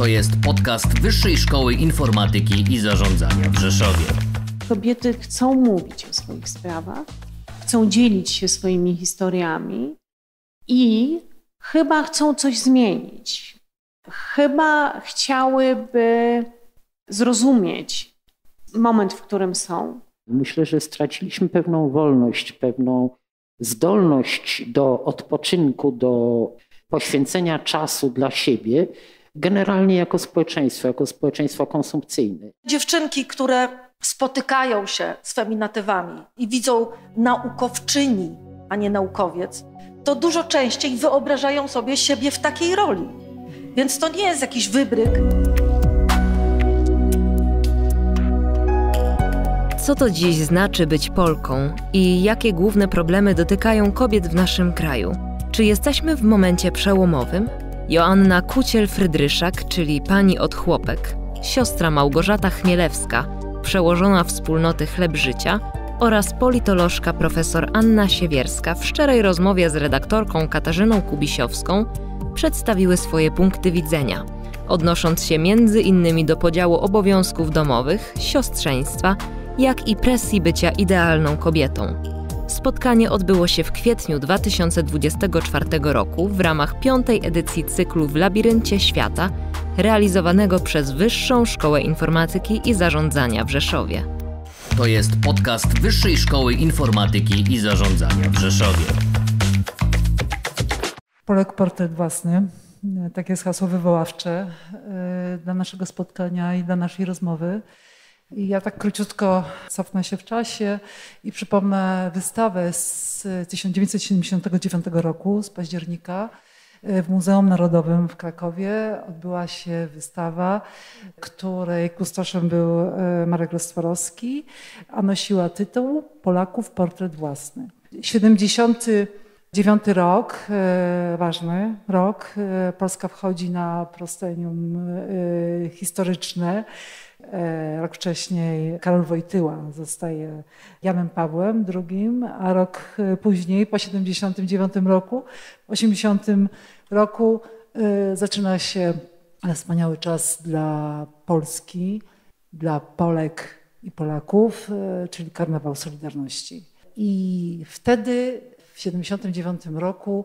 To jest podcast Wyższej Szkoły Informatyki i Zarządzania w Rzeszowie. Kobiety chcą mówić o swoich sprawach, chcą dzielić się swoimi historiami i chyba chcą coś zmienić. Chyba chciałyby zrozumieć moment, w którym są. Myślę, że straciliśmy pewną wolność, pewną zdolność do odpoczynku, do poświęcenia czasu dla siebie, generalnie jako społeczeństwo konsumpcyjne. Dziewczynki, które spotykają się z feminatywami i widzą naukowczyni, a nie naukowiec, to dużo częściej wyobrażają sobie siebie w takiej roli. Więc to nie jest jakiś wybryk. Co to dziś znaczy być Polką i jakie główne problemy dotykają kobiet w naszym kraju? Czy jesteśmy w momencie przełomowym? Joanna Kuciel-Frydryszak, czyli pani od Chłopek, siostra Małgorzata Chmielewska, przełożona Wspólnoty Chleb Życia, oraz politolożka profesor Anna Siewierska w szczerej rozmowie z redaktorką Katarzyną Kubisiowską przedstawiły swoje punkty widzenia, odnosząc się między innymi do podziału obowiązków domowych, siostrzeństwa, jak i presji bycia idealną kobietą. Spotkanie odbyło się w kwietniu 2024 roku w ramach 5. edycji cyklu W Labiryncie Świata, realizowanego przez Wyższą Szkołę Informatyki i Zarządzania w Rzeszowie. To jest podcast Wyższej Szkoły Informatyki i Zarządzania w Rzeszowie. Polek, portret własny. Takie jest hasło wywoławcze dla naszego spotkania i dla naszej rozmowy. I ja tak króciutko cofnę się w czasie i przypomnę wystawę z 1979 roku, z października. W Muzeum Narodowym w Krakowie odbyła się wystawa, której kustoszem był Marek Rostworowski, a nosiła tytuł Polaków, portret własny. 79 rok, ważny rok, Polska wchodzi na proscenium historyczne. Rok wcześniej Karol Wojtyła zostaje Janem Pawłem II, a rok później, po 79 roku, w 80 roku zaczyna się wspaniały czas dla Polski, dla Polek i Polaków, czyli Karnawał Solidarności. I wtedy, w 79 roku,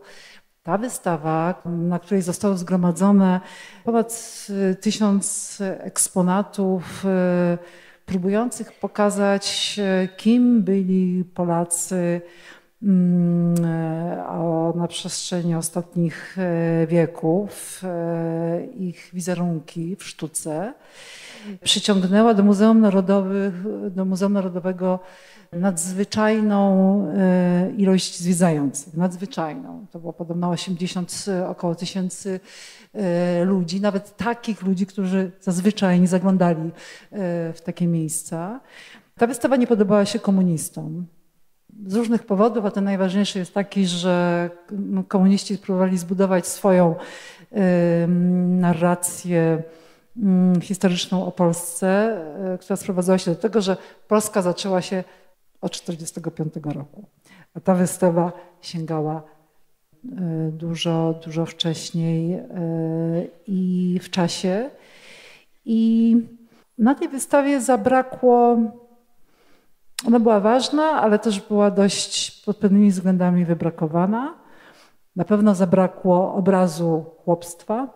ta wystawa, na której zostało zgromadzone ponad 1000 eksponatów próbujących pokazać, kim byli Polacy na przestrzeni ostatnich wieków, ich wizerunki w sztuce, przyciągnęła do Muzeum Narodowego nadzwyczajną ilość zwiedzających, nadzwyczajną. To było podobno 80 około 1000 ludzi, nawet takich ludzi, którzy zazwyczaj nie zaglądali w takie miejsca. Ta wystawa nie podobała się komunistom. Z różnych powodów, a ten najważniejszy jest taki, że komuniści próbowali zbudować swoją narrację historyczną o Polsce, która sprowadzała się do tego, że Polska zaczęła się od 1945 roku. A ta wystawa sięgała dużo, dużo wcześniej i w czasie. I na tej wystawie zabrakło... Ona była ważna, ale też była dość pod pewnymi względami wybrakowana. Na pewno zabrakło obrazu chłopstwa.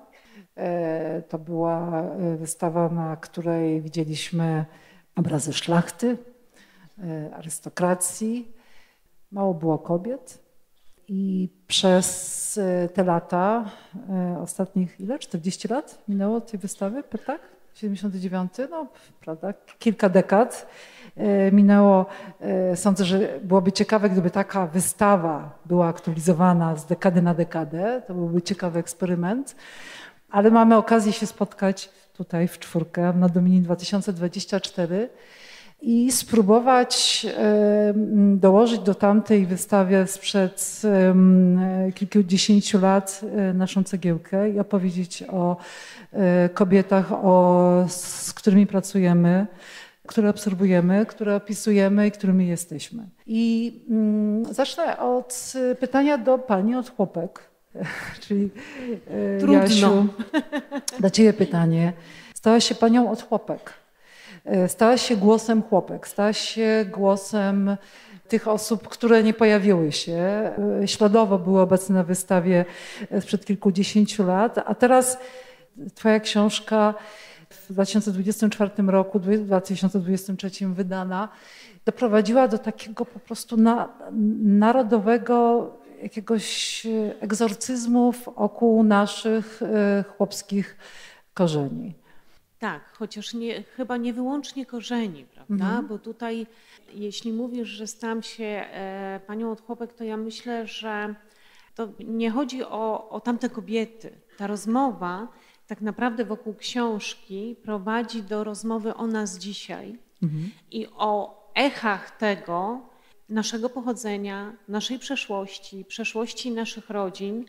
To była wystawa, na której widzieliśmy obrazy szlachty, arystokracji. Mało było kobiet. I przez te lata, ostatnich ile? 40 lat minęło od tej wystawy, tak? 79, no prawda, kilka dekad minęło. Sądzę, że byłoby ciekawe, gdyby taka wystawa była aktualizowana z dekady na dekadę. To byłby ciekawy eksperyment. Ale mamy okazję się spotkać tutaj w czwórkę na Dominie 2024 i spróbować dołożyć do tamtej wystawy sprzed kilkudziesięciu lat naszą cegiełkę i opowiedzieć o kobietach, z którymi pracujemy, które obserwujemy, które opisujemy i którymi jesteśmy. I zacznę od pytania do pani od Chłopek. czyli trudno. Jasiu, dla Ciebie pytanie. Stałaś się panią od chłopek. Stałaś się głosem chłopek. Stałaś się głosem tych osób, które nie pojawiły się. Śladowo były obecne na wystawie sprzed kilkudziesięciu lat, a teraz Twoja książka w 2024 roku, 2023 wydana, doprowadziła do takiego po prostu narodowego jakiegoś egzorcyzmu wokół naszych chłopskich korzeni. Tak, chociaż nie, chyba nie wyłącznie korzeni, prawda? Bo tutaj jeśli mówisz, że stałam się panią od chłopek, to ja myślę, że to nie chodzi o tamte kobiety. Ta rozmowa tak naprawdę wokół książki prowadzi do rozmowy o nas dzisiaj i o echach tego naszego pochodzenia, naszej przeszłości, przeszłości naszych rodzin,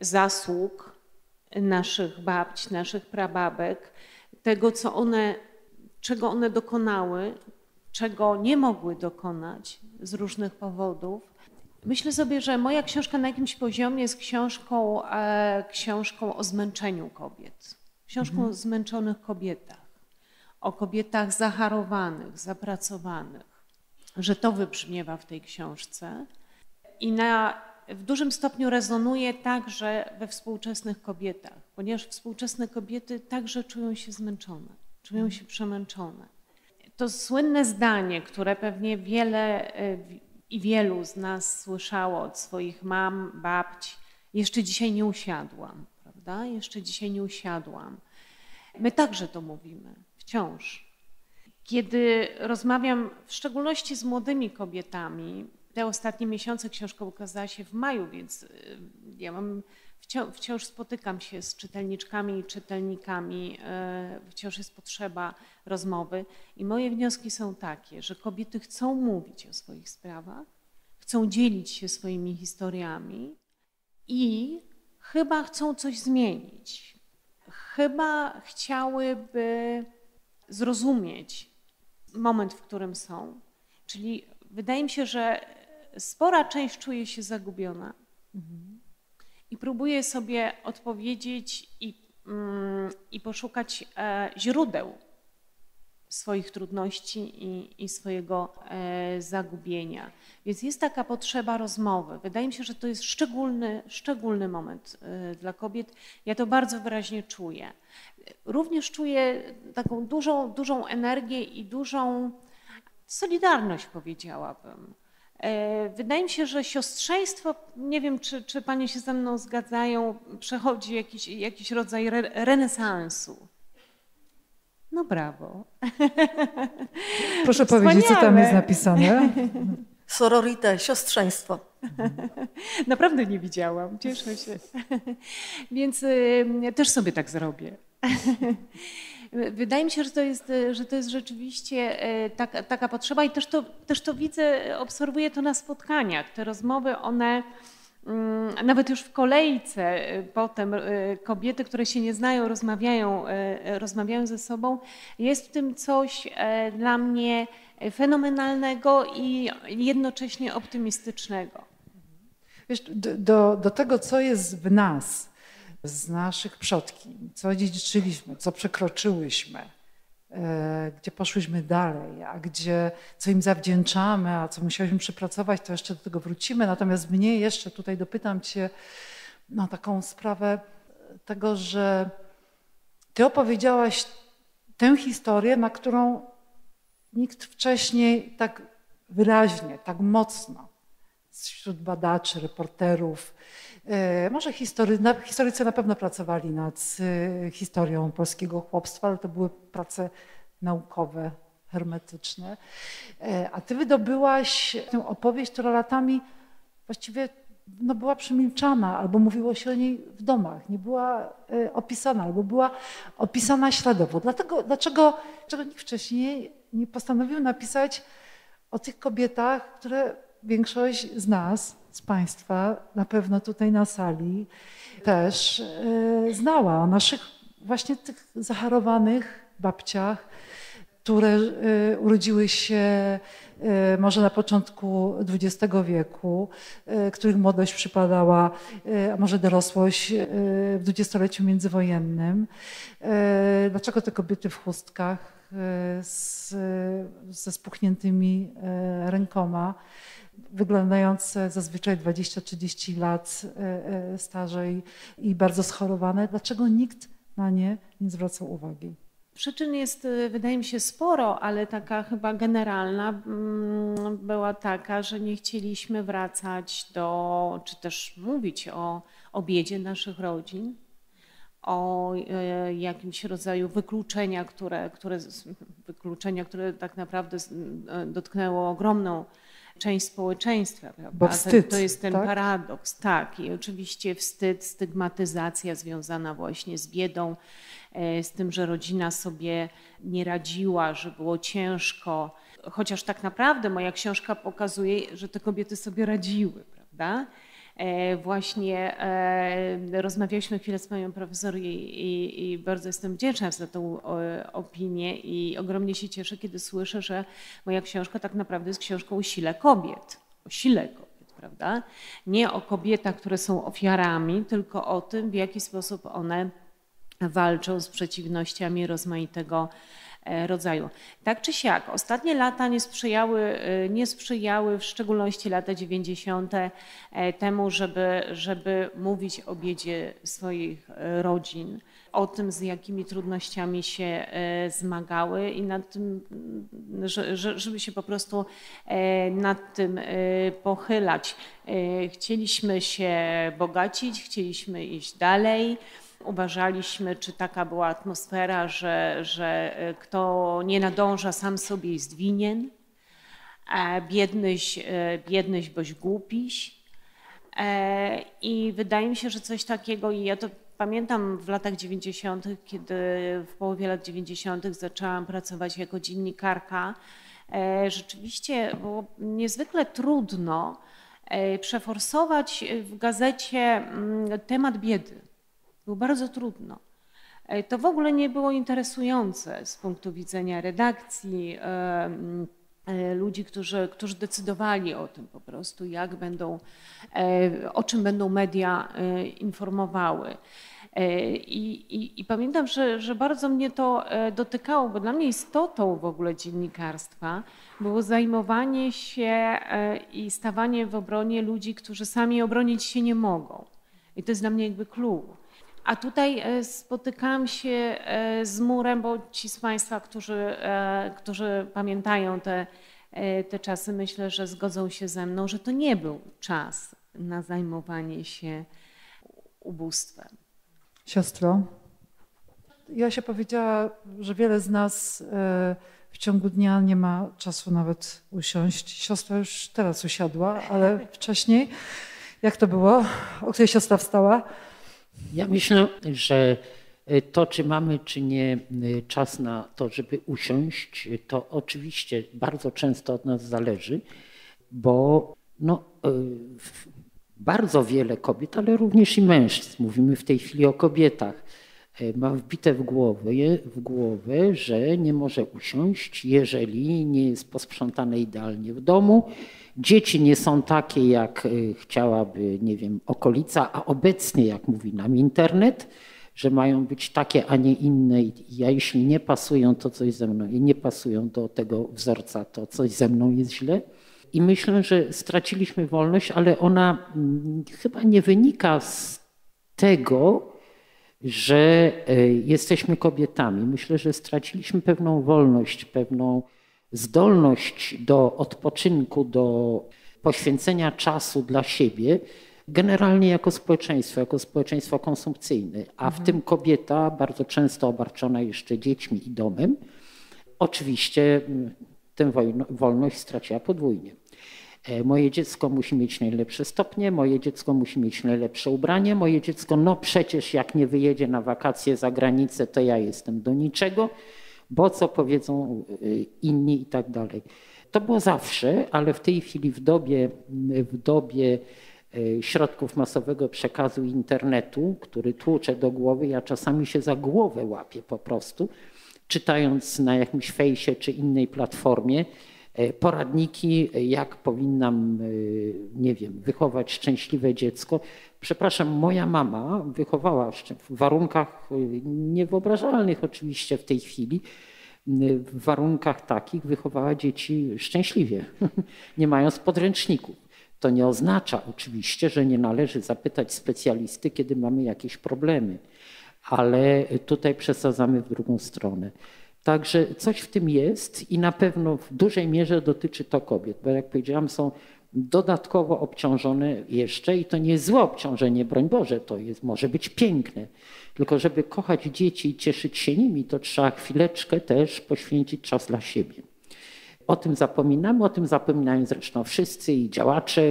zasług naszych babć, naszych prababek, tego, co one, czego one dokonały, czego nie mogły dokonać z różnych powodów. Myślę sobie, że moja książka na jakimś poziomie jest książką o zmęczeniu kobiet. Książką o zmęczonych kobietach, o kobietach zaharowanych, zapracowanych, że to wybrzmiewa w tej książce i w dużym stopniu rezonuje także we współczesnych kobietach, ponieważ współczesne kobiety także czują się zmęczone, czują się przemęczone. To słynne zdanie, które pewnie wielu z nas słyszało od swoich mam, babci, jeszcze dzisiaj nie usiadłam, prawda? Jeszcze dzisiaj nie usiadłam. My także to mówimy, wciąż. Kiedy rozmawiam w szczególności z młodymi kobietami, te ostatnie miesiące, książka ukazała się w maju, więc ja wciąż spotykam się z czytelniczkami i czytelnikami, wciąż jest potrzeba rozmowy i moje wnioski są takie, że kobiety chcą mówić o swoich sprawach, chcą dzielić się swoimi historiami i chyba chcą coś zmienić. Chyba chciałyby zrozumieć moment, w którym są. Czyli wydaje mi się, że spora część czuje się zagubiona i próbuje sobie odpowiedzieć i poszukać źródeł swoich trudności i swojego zagubienia. Więc jest taka potrzeba rozmowy. Wydaje mi się, że to jest szczególny moment dla kobiet. Ja to bardzo wyraźnie czuję. Również czuję taką dużą energię i dużą solidarność, powiedziałabym. Wydaje mi się, że siostrzeństwo, nie wiem, czy panie się ze mną zgadzają, przechodzi jakiś rodzaj renesansu. No brawo. Proszę powiedzieć, co tam jest napisane? Sororite, siostrzeństwo. Naprawdę nie widziałam, cieszę się. Więc ja też sobie tak zrobię. Wydaje mi się, że to jest rzeczywiście taka potrzeba i też to widzę, obserwuję to na spotkaniach. Te rozmowy, one nawet już w kolejce potem kobiety, które się nie znają, rozmawiają ze sobą. Jest w tym coś dla mnie fenomenalnego i jednocześnie optymistycznego. Wiesz, do tego, co jest w nas, z naszych przodkiń, co dziedziczyliśmy, co przekroczyłyśmy, gdzie poszłyśmy dalej, a gdzie co im zawdzięczamy, a co musiałyśmy przepracować, to jeszcze do tego wrócimy. Natomiast mnie jeszcze tutaj dopytam Cię na taką sprawę tego, że Ty opowiedziałaś tę historię, na którą nikt wcześniej tak wyraźnie, tak mocno wśród badaczy, reporterów, może historycy na pewno pracowali nad historią polskiego chłopstwa, ale to były prace naukowe, hermetyczne. A ty wydobyłaś tę opowieść, która latami właściwie była przemilczana, albo mówiło się o niej w domach, nie była opisana, albo była opisana śladowo. Dlaczego nikt wcześniej nie postanowił napisać o tych kobietach, które większość z nas, z Państwa, na pewno tutaj na sali też znała, o naszych właśnie tych zaharowanych babciach, które urodziły się może na początku XX wieku, których młodość przypadała, a może dorosłość w dwudziestoleciu międzywojennym. Dlaczego te kobiety w chustkach ze spuchniętymi rękoma, wyglądające zazwyczaj 20-30 lat starzej i bardzo schorowane, dlaczego nikt na nie nie zwracał uwagi? Przyczyn jest, wydaje mi się, sporo, ale taka chyba generalna była taka, że nie chcieliśmy wracać do, czy też mówić o biedzie naszych rodzin, o jakimś rodzaju wykluczenia, które tak naprawdę dotknęło ogromną część społeczeństwa. Bo wstyd, to jest ten paradoks, tak. I oczywiście wstyd, stygmatyzacja związana właśnie z biedą, z tym, że rodzina sobie nie radziła, że było ciężko. Chociaż tak naprawdę moja książka pokazuje, że te kobiety sobie radziły, prawda? Właśnie rozmawialiśmy chwilę z panią profesor i bardzo jestem wdzięczna za tą opinię i ogromnie się cieszę, kiedy słyszę, że moja książka tak naprawdę jest książką o sile kobiet, prawda? Nie o kobietach, które są ofiarami, tylko o tym, w jaki sposób one walczą z przeciwnościami rozmaitego rodzaju. Tak czy siak, ostatnie lata nie sprzyjały, w szczególności lata 90. temu, żeby mówić o biedzie swoich rodzin, o tym, z jakimi trudnościami się zmagały i nad tym, żeby się po prostu nad tym pochylać. Chcieliśmy się bogacić, chcieliśmy iść dalej. Uważaliśmy, czy taka była atmosfera, że kto nie nadąża, sam sobie jest winien, biednyś boś głupiś. I wydaje mi się, że coś takiego, i ja to pamiętam w latach 90., kiedy w połowie lat 90. zaczęłam pracować jako dziennikarka, rzeczywiście było niezwykle trudno przeforsować w gazecie temat biedy. Było bardzo trudno. To w ogóle nie było interesujące z punktu widzenia redakcji, ludzi, którzy decydowali o tym po prostu, jak będą, o czym będą media informowały. I pamiętam, że bardzo mnie to dotykało, bo dla mnie istotą w ogóle dziennikarstwa było zajmowanie się i stawanie w obronie ludzi, którzy sami obronić się nie mogą. I to jest dla mnie jakby klucz. A tutaj spotykałam się z murem, bo ci z Państwa, którzy pamiętają te czasy, myślę, że zgodzą się ze mną, że to nie był czas na zajmowanie się ubóstwem. Siostro, Jasia powiedziała, że wiele z nas w ciągu dnia nie ma czasu nawet usiąść. Siostra już teraz usiadła, ale wcześniej, jak to było? O której siostra wstała? Ja myślę, że to, czy mamy, czy nie czas na to, żeby usiąść, to oczywiście bardzo często od nas zależy, bo bardzo wiele kobiet, ale również i mężczyzn, mówimy w tej chwili o kobietach, ma wbite w głowę, że nie może usiąść, jeżeli nie jest posprzątane idealnie w domu. Dzieci nie są takie, jak chciałaby, nie wiem, okolica, a obecnie, jak mówi nam internet, że mają być takie, a nie inne. I ja, jeśli nie pasują, to coś ze mną, i nie pasują do tego wzorca, to coś ze mną jest źle. I myślę, że straciliśmy wolność, ale ona chyba nie wynika z tego, że jesteśmy kobietami. Myślę, że straciliśmy pewną wolność, pewną zdolność do odpoczynku, do poświęcenia czasu dla siebie, generalnie jako społeczeństwo konsumpcyjne, a w tym kobieta bardzo często obarczona jeszcze dziećmi i domem, oczywiście tę wolność straciła podwójnie. Moje dziecko musi mieć najlepsze stopnie, moje dziecko musi mieć najlepsze ubranie, moje dziecko, no przecież jak nie wyjedzie na wakacje za granicę, to ja jestem do niczego, bo co powiedzą inni i tak dalej. To było zawsze, ale w tej chwili w dobie środków masowego przekazu internetu, który tłucze do głowy, ja czasami się za głowę łapię po prostu, czytając na jakimś fejsie czy innej platformie poradniki, jak powinnam, nie wiem, wychować szczęśliwe dziecko. Przepraszam, moja mama wychowała w warunkach niewyobrażalnych oczywiście w tej chwili, w warunkach takich wychowała dzieci szczęśliwie, nie mając podręczników. To nie oznacza oczywiście, że nie należy zapytać specjalisty, kiedy mamy jakieś problemy, ale tutaj przesadzamy w drugą stronę. Także coś w tym jest i na pewno w dużej mierze dotyczy to kobiet, bo jak powiedziałam, są dodatkowo obciążone jeszcze i to nie jest złe obciążenie, broń Boże, to jest, może być piękne. Tylko żeby kochać dzieci i cieszyć się nimi, to trzeba chwileczkę też poświęcić czas dla siebie. O tym zapominają zresztą wszyscy i działacze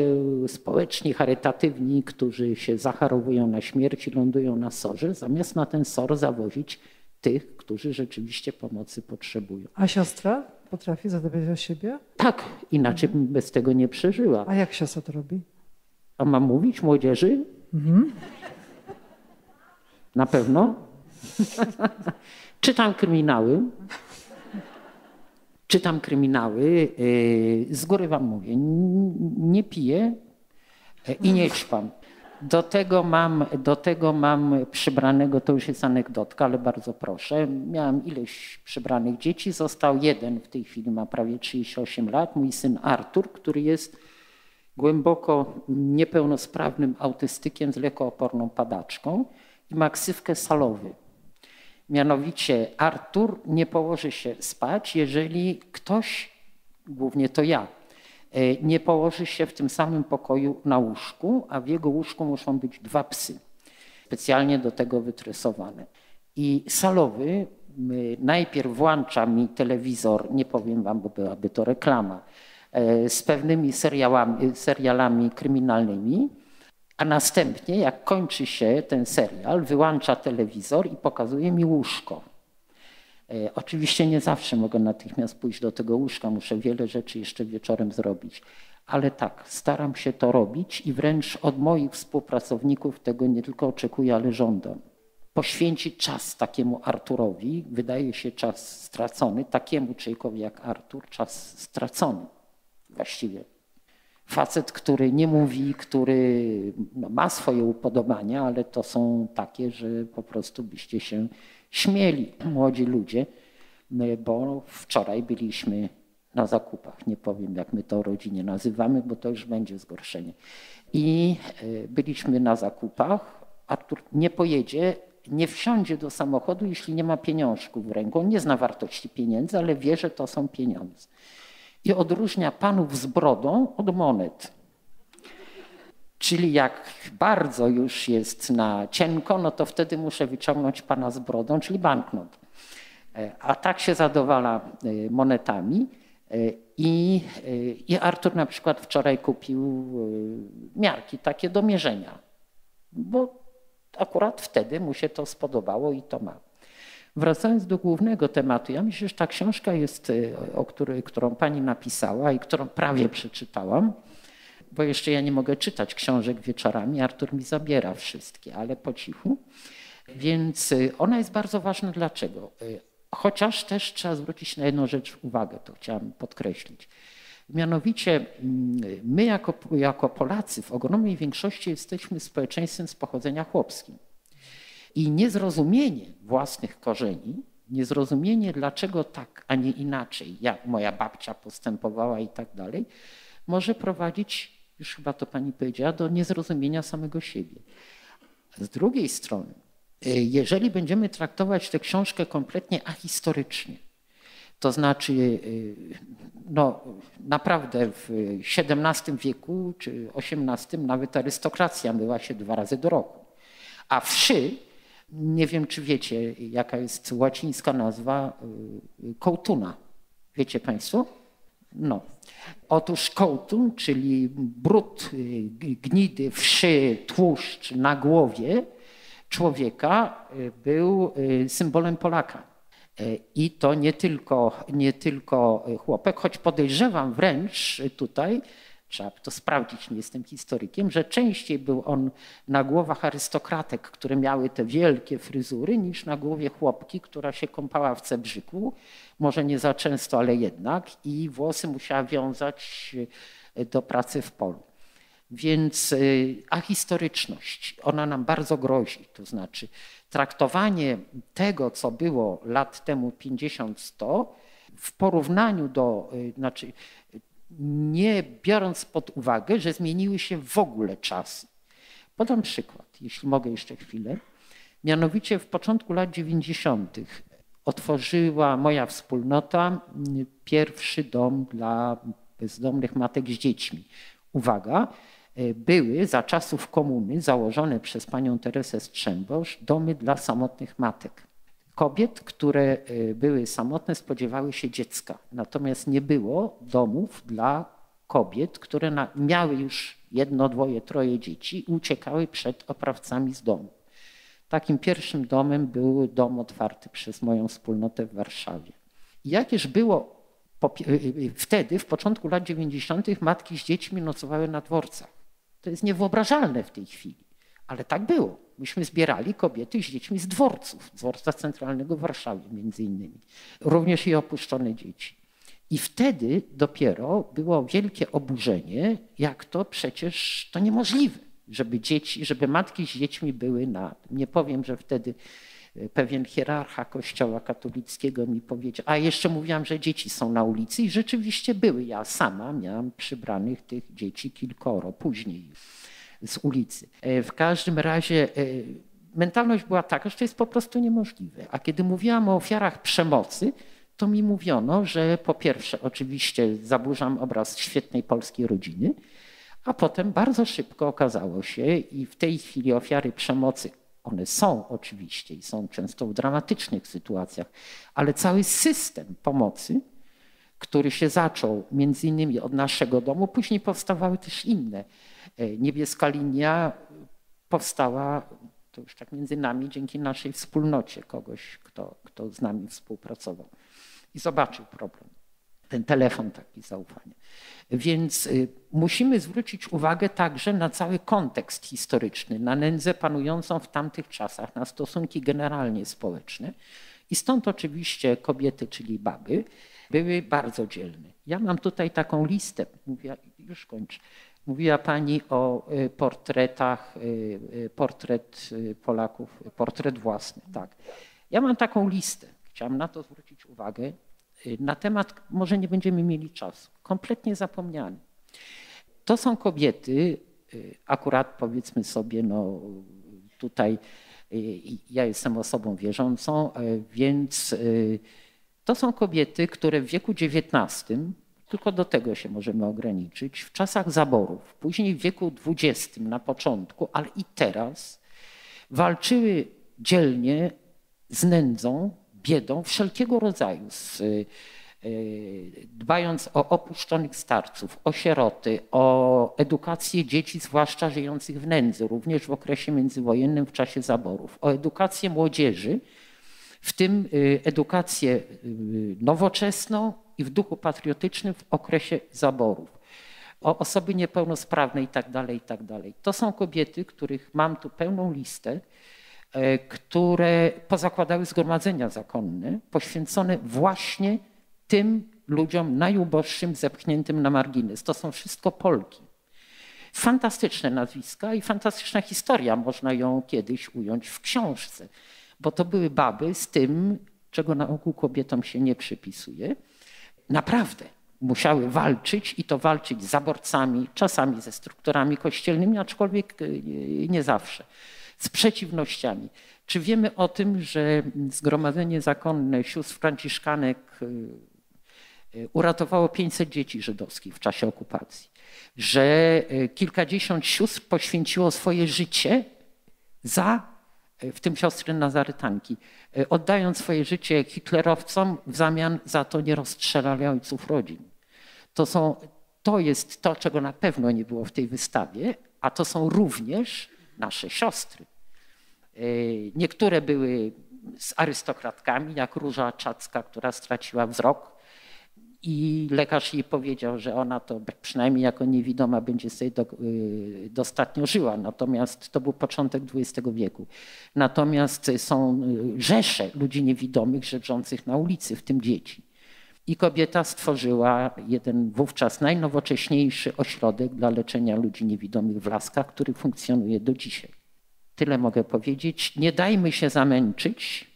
społeczni, charytatywni, którzy się zacharowują na śmierć i lądują na SOR-ze, zamiast na ten SOR zawozić tych, którzy rzeczywiście pomocy potrzebują. A siostra potrafi zadbać o siebie? Tak, inaczej bym bez tego nie przeżyła. A jak siostra to robi? A mam mówić młodzieży? Na pewno. Czytam kryminały, z góry wam mówię, nie piję i nie ćpam. Do tego mam przybranego, to już jest anegdotka, ale bardzo proszę. Miałam ileś przybranych dzieci, został jeden, w tej chwili ma prawie 38 lat, mój syn Artur, który jest głęboko niepełnosprawnym autystykiem z lekooporną padaczką i ma ksywkę Salowy. Mianowicie Artur nie położy się spać, jeżeli ktoś, głównie to ja, nie położy się w tym samym pokoju na łóżku, a w jego łóżku muszą być dwa psy, specjalnie do tego wytresowane. I Salowy najpierw włącza mi telewizor, nie powiem wam, bo byłaby to reklama, z pewnymi serialami kryminalnymi, a następnie, jak kończy się ten serial, wyłącza telewizor i pokazuje mi łóżko. Oczywiście nie zawsze mogę natychmiast pójść do tego łóżka, muszę wiele rzeczy jeszcze wieczorem zrobić. Ale tak, staram się to robić i wręcz od moich współpracowników tego nie tylko oczekuję, ale żądam. Poświęcić czas takiemu Arturowi, wydaje się czas stracony, takiemu człowiekowi jak Artur, czas stracony właściwie. Facet, który nie mówi, który ma swoje upodobania, ale to są takie, że po prostu byście się śmieli, młodzi ludzie, bo wczoraj byliśmy na zakupach. Nie powiem, jak my to rodzinie nazywamy, bo to już będzie zgorszenie. I byliśmy na zakupach. Artur nie pojedzie, nie wsiądzie do samochodu, jeśli nie ma pieniążków w ręku. On nie zna wartości pieniędzy, ale wie, że to są pieniądze. I odróżnia panów z brodą od monet. Czyli jak bardzo już jest na cienko, no to wtedy muszę wyciągnąć pana z brodą, czyli banknot. A tak się zadowala monetami. I Artur na przykład wczoraj kupił miarki, takie do mierzenia. Bo akurat wtedy mu się to spodobało i to ma. Wracając do głównego tematu, ja myślę, że ta książka jest, którą pani napisała i którą prawie przeczytałam, bo jeszcze ja nie mogę czytać książek wieczorami, Artur mi zabiera wszystkie, ale po cichu. Więc ona jest bardzo ważna. Dlaczego? Chociaż też trzeba zwrócić na jedną rzecz uwagę, to chciałam podkreślić. Mianowicie my jako Polacy w ogromnej większości jesteśmy społeczeństwem z pochodzenia chłopskim. I niezrozumienie własnych korzeni, niezrozumienie dlaczego tak, a nie inaczej, jak moja babcia postępowała i tak dalej, może prowadzić, już chyba to pani powiedziała, do niezrozumienia samego siebie. Z drugiej strony, jeżeli będziemy traktować tę książkę kompletnie ahistorycznie, to znaczy no, naprawdę w XVII wieku czy XVIII nawet arystokracja myła się 2 razy do roku, a wszy, nie wiem, czy wiecie, jaka jest łacińska nazwa kołtuna. Wiecie państwo? No. Otóż kołtun, czyli brud, gnidy, wszy, tłuszcz na głowie człowieka był symbolem Polaka. I to nie tylko chłopek, choć podejrzewam wręcz tutaj, trzeba by to sprawdzić, nie jestem historykiem, że częściej był on na głowach arystokratek, które miały te wielkie fryzury, niż na głowie chłopki, która się kąpała w cebrzyku, może nie za często, ale jednak, i włosy musiała wiązać do pracy w polu. Więc ahistoryczność, ona nam bardzo grozi, to znaczy traktowanie tego, co było lat temu 50-100, w porównaniu do, znaczy nie biorąc pod uwagę, że zmieniły się w ogóle czasy. Podam przykład, jeśli mogę jeszcze chwilę. Mianowicie w początku lat 90. otworzyła moja wspólnota pierwszy dom dla bezdomnych matek z dziećmi. Uwaga, były za czasów komuny założone przez panią Teresę Strzembosz domy dla samotnych matek. Kobiet, które były samotne, spodziewały się dziecka. Natomiast nie było domów dla kobiet, które miały już jedno, dwoje, troje dzieci i uciekały przed oprawcami z domu. Takim pierwszym domem był dom otwarty przez moją wspólnotę w Warszawie. I jakież było wtedy, w początku lat 90., matki z dziećmi nocowały na dworcach. To jest niewyobrażalne w tej chwili, ale tak było. Myśmy zbierali kobiety z dziećmi z dworców, dworca centralnego w Warszawie między innymi, również i opuszczone dzieci. I wtedy dopiero było wielkie oburzenie, jak to przecież to niemożliwe, żeby matki z dziećmi były na... Nie powiem, że wtedy pewien hierarcha Kościoła katolickiego mi powiedział, a jeszcze mówiłam, że dzieci są na ulicy i rzeczywiście były. Ja sama miałam przybranych tych dzieci kilkoro później z ulicy. W każdym razie mentalność była taka, że to jest po prostu niemożliwe. A kiedy mówiłam o ofiarach przemocy, to mi mówiono, że po pierwsze oczywiście zaburzam obraz świetnej polskiej rodziny, a potem bardzo szybko okazało się i w tej chwili ofiary przemocy, one są oczywiście i są często w dramatycznych sytuacjach, ale cały system pomocy, który się zaczął między innymi od naszego domu, później powstawały też inne. Niebieska linia powstała, to już tak między nami, dzięki naszej wspólnocie, kogoś, kto z nami współpracował i zobaczył problem. Ten telefon taki zaufania. Więc musimy zwrócić uwagę także na cały kontekst historyczny, na nędzę panującą w tamtych czasach, na stosunki generalnie społeczne. I stąd oczywiście kobiety, czyli baby, były bardzo dzielne. Ja mam tutaj taką listę, już kończę. Mówiła pani o portretach, portret Polaków, portret własny, tak. Ja mam taką listę, chciałam na to zwrócić uwagę, na temat, może nie będziemy mieli czasu, kompletnie zapomniany. To są kobiety, akurat powiedzmy sobie, no tutaj ja jestem osobą wierzącą, więc to są kobiety, które w wieku XIX, tylko do tego się możemy ograniczyć, w czasach zaborów, później w wieku XX na początku, ale i teraz, walczyły dzielnie z nędzą, biedą wszelkiego rodzaju, dbając o opuszczonych starców, o sieroty, o edukację dzieci, zwłaszcza żyjących w nędzy, również w okresie międzywojennym, w czasie zaborów, o edukację młodzieży, w tym edukację nowoczesną i w duchu patriotycznym w okresie zaborów, o osoby niepełnosprawne itd. To są kobiety, których mam tu pełną listę, które pozakładały zgromadzenia zakonne poświęcone właśnie tym ludziom najuboższym, zepchniętym na margines. To są wszystko Polki. Fantastyczne nazwiska i fantastyczna historia. Można ją kiedyś ująć w książce, bo to były baby z tym, czego na ogół kobietom się nie przypisuje. Naprawdę musiały walczyć i to walczyć z zaborcami, czasami ze strukturami kościelnymi, aczkolwiek nie zawsze. Z przeciwnościami. Czy wiemy o tym, że zgromadzenie zakonne sióstr Franciszkanek uratowało 500 dzieci żydowskich w czasie okupacji? Że kilkadziesiąt sióstr poświęciło swoje życie w tym siostry Nazarytanki, oddając swoje życie hitlerowcom, w zamian za to nie rozstrzelali ojców rodzin. To jest to, czego na pewno nie było w tej wystawie, a to są również nasze siostry. Niektóre były z arystokratkami, jak Róża Czacka, która straciła wzrok. I lekarz jej powiedział, że ona to przynajmniej jako niewidoma będzie sobie dostatnio żyła. Natomiast to był początek XX wieku. Natomiast są rzesze ludzi niewidomych żebrzących na ulicy, w tym dzieci. I kobieta stworzyła jeden wówczas najnowocześniejszy ośrodek dla leczenia ludzi niewidomych w Laskach, który funkcjonuje do dzisiaj. Tyle mogę powiedzieć. Nie dajmy się zamęczyć.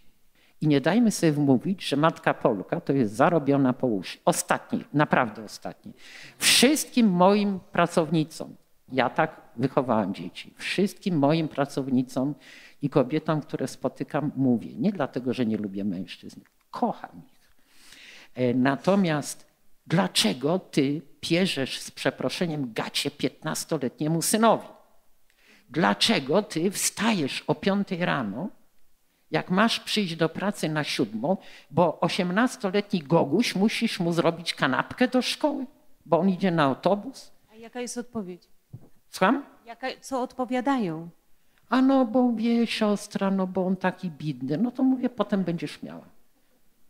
I nie dajmy sobie wmówić, że matka Polka to jest zarobiona po uszy. Ostatni, naprawdę ostatni. Wszystkim moim pracownicom, ja tak wychowałam dzieci, wszystkim moim pracownicom i kobietom, które spotykam, mówię. Nie dlatego, że nie lubię mężczyzn, kocham ich. Natomiast dlaczego ty pierzesz, z przeproszeniem, gacie 15-letniemu synowi? Dlaczego ty wstajesz o 5 rano, jak masz przyjść do pracy na 7, bo 18-letni Goguś musisz mu zrobić kanapkę do szkoły, bo on idzie na autobus. A jaka jest odpowiedź? Słucham? Co odpowiadają? A no bo wie siostra, no bo on taki biedny. No to mówię, potem będziesz miała.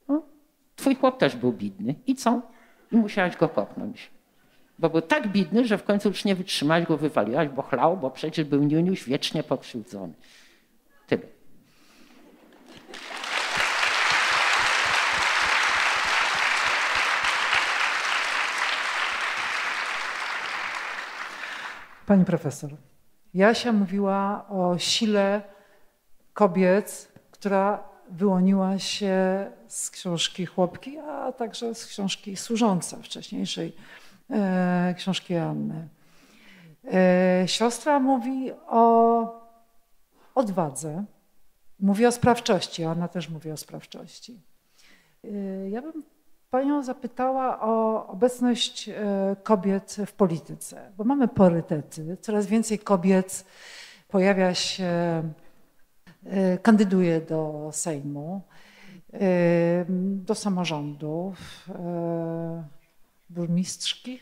No, twój chłop też był biedny. I co? I musiałaś go kopnąć. Bo był tak biedny, że w końcu już nie wytrzymałaś go, wywaliłaś, bo chlał, bo przecież był niuniuś wiecznie pokrzywdzony. Tyle. Pani profesor, Jasia mówiła o sile kobiet, która wyłoniła się z książki Chłopki, a także z książki Służąca, wcześniejszej książki Anny. Siostra mówi o odwadze, mówi o sprawczości, a Anna też mówi o sprawczości. Ja bym Panią zapytała o obecność kobiet w polityce, bo mamy parytety, coraz więcej kobiet pojawia się, kandyduje do Sejmu, do samorządów, burmistrzki,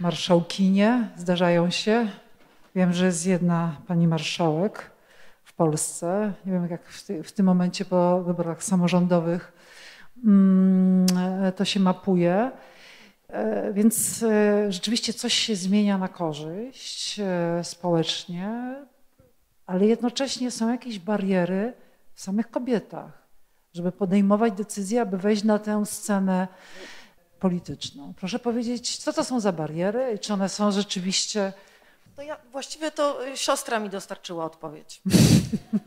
marszałkinie zdarzają się. Wiem, że jest jedna pani marszałek w Polsce, nie wiem jak w tym momencie po wyborach samorządowych to się mapuje, więc rzeczywiście coś się zmienia na korzyść społecznie, ale jednocześnie są jakieś bariery w samych kobietach, żeby podejmować decyzje, aby wejść na tę scenę polityczną. Proszę powiedzieć, co to są za bariery i czy one są rzeczywiście... No ja, właściwie to siostra mi dostarczyła odpowiedź.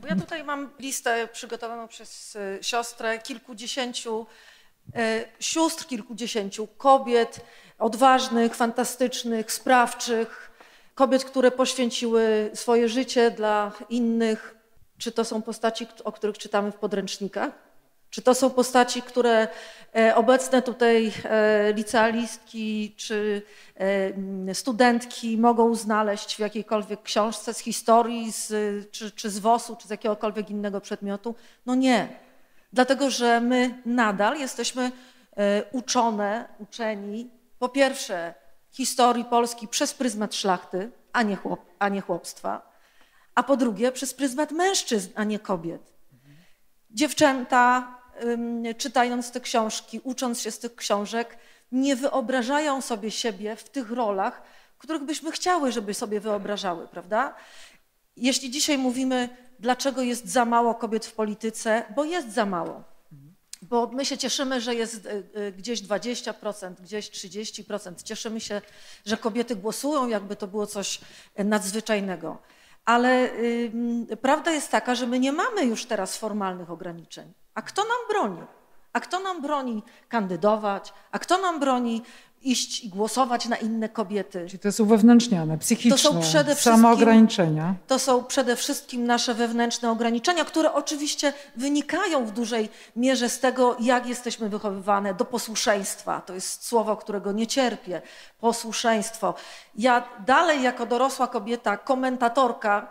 Bo ja tutaj mam listę przygotowaną przez siostrę kilkudziesięciu sióstr, kilkudziesięciu kobiet, odważnych, fantastycznych, sprawczych, kobiet, które poświęciły swoje życie dla innych. Czy to są postaci, o których czytamy w podręcznikach? Czy to są postaci, które obecne tutaj licealistki czy studentki mogą znaleźć w jakiejkolwiek książce z historii, czy z WOS-u, czy z jakiegokolwiek innego przedmiotu? No nie. Dlatego, że my nadal jesteśmy uczeni, po pierwsze, historii Polski przez pryzmat szlachty, a nie chłopstwa, a po drugie, przez pryzmat mężczyzn, a nie kobiet. Dziewczęta, czytając te książki, ucząc się z tych książek, nie wyobrażają sobie siebie w tych rolach, których byśmy chciały, żeby sobie wyobrażały, prawda? Jeśli dzisiaj mówimy, dlaczego jest za mało kobiet w polityce, bo jest za mało. Bo my się cieszymy, że jest gdzieś 20%, gdzieś 30%. Cieszymy się, że kobiety głosują, jakby to było coś nadzwyczajnego. Ale prawda jest taka, że my nie mamy już teraz formalnych ograniczeń. A kto nam broni? A kto nam broni kandydować? A kto nam broni iść i głosować na inne kobiety? Czyli to jest uwewnętrzniane, psychiczne, samoograniczenia. To są przede wszystkim nasze wewnętrzne ograniczenia, które oczywiście wynikają w dużej mierze z tego, jak jesteśmy wychowywane do posłuszeństwa. To jest słowo, którego nie cierpię. Posłuszeństwo. Ja dalej jako dorosła kobieta, komentatorka,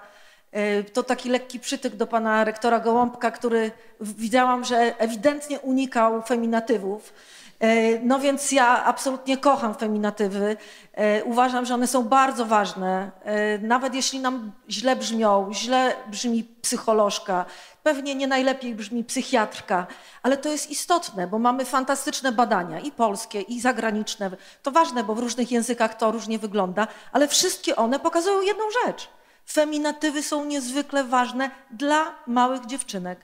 to taki lekki przytyk do pana rektora Gołąbka, który widziałam, że ewidentnie unikał feminatywów. No więc ja absolutnie kocham feminatywy. Uważam, że one są bardzo ważne. Nawet jeśli nam źle brzmią, źle brzmi psycholożka, pewnie nie najlepiej brzmi psychiatrka, ale to jest istotne, bo mamy fantastyczne badania i polskie, i zagraniczne. To ważne, bo w różnych językach to różnie wygląda, ale wszystkie one pokazują jedną rzecz. Feminatywy są niezwykle ważne dla małych dziewczynek.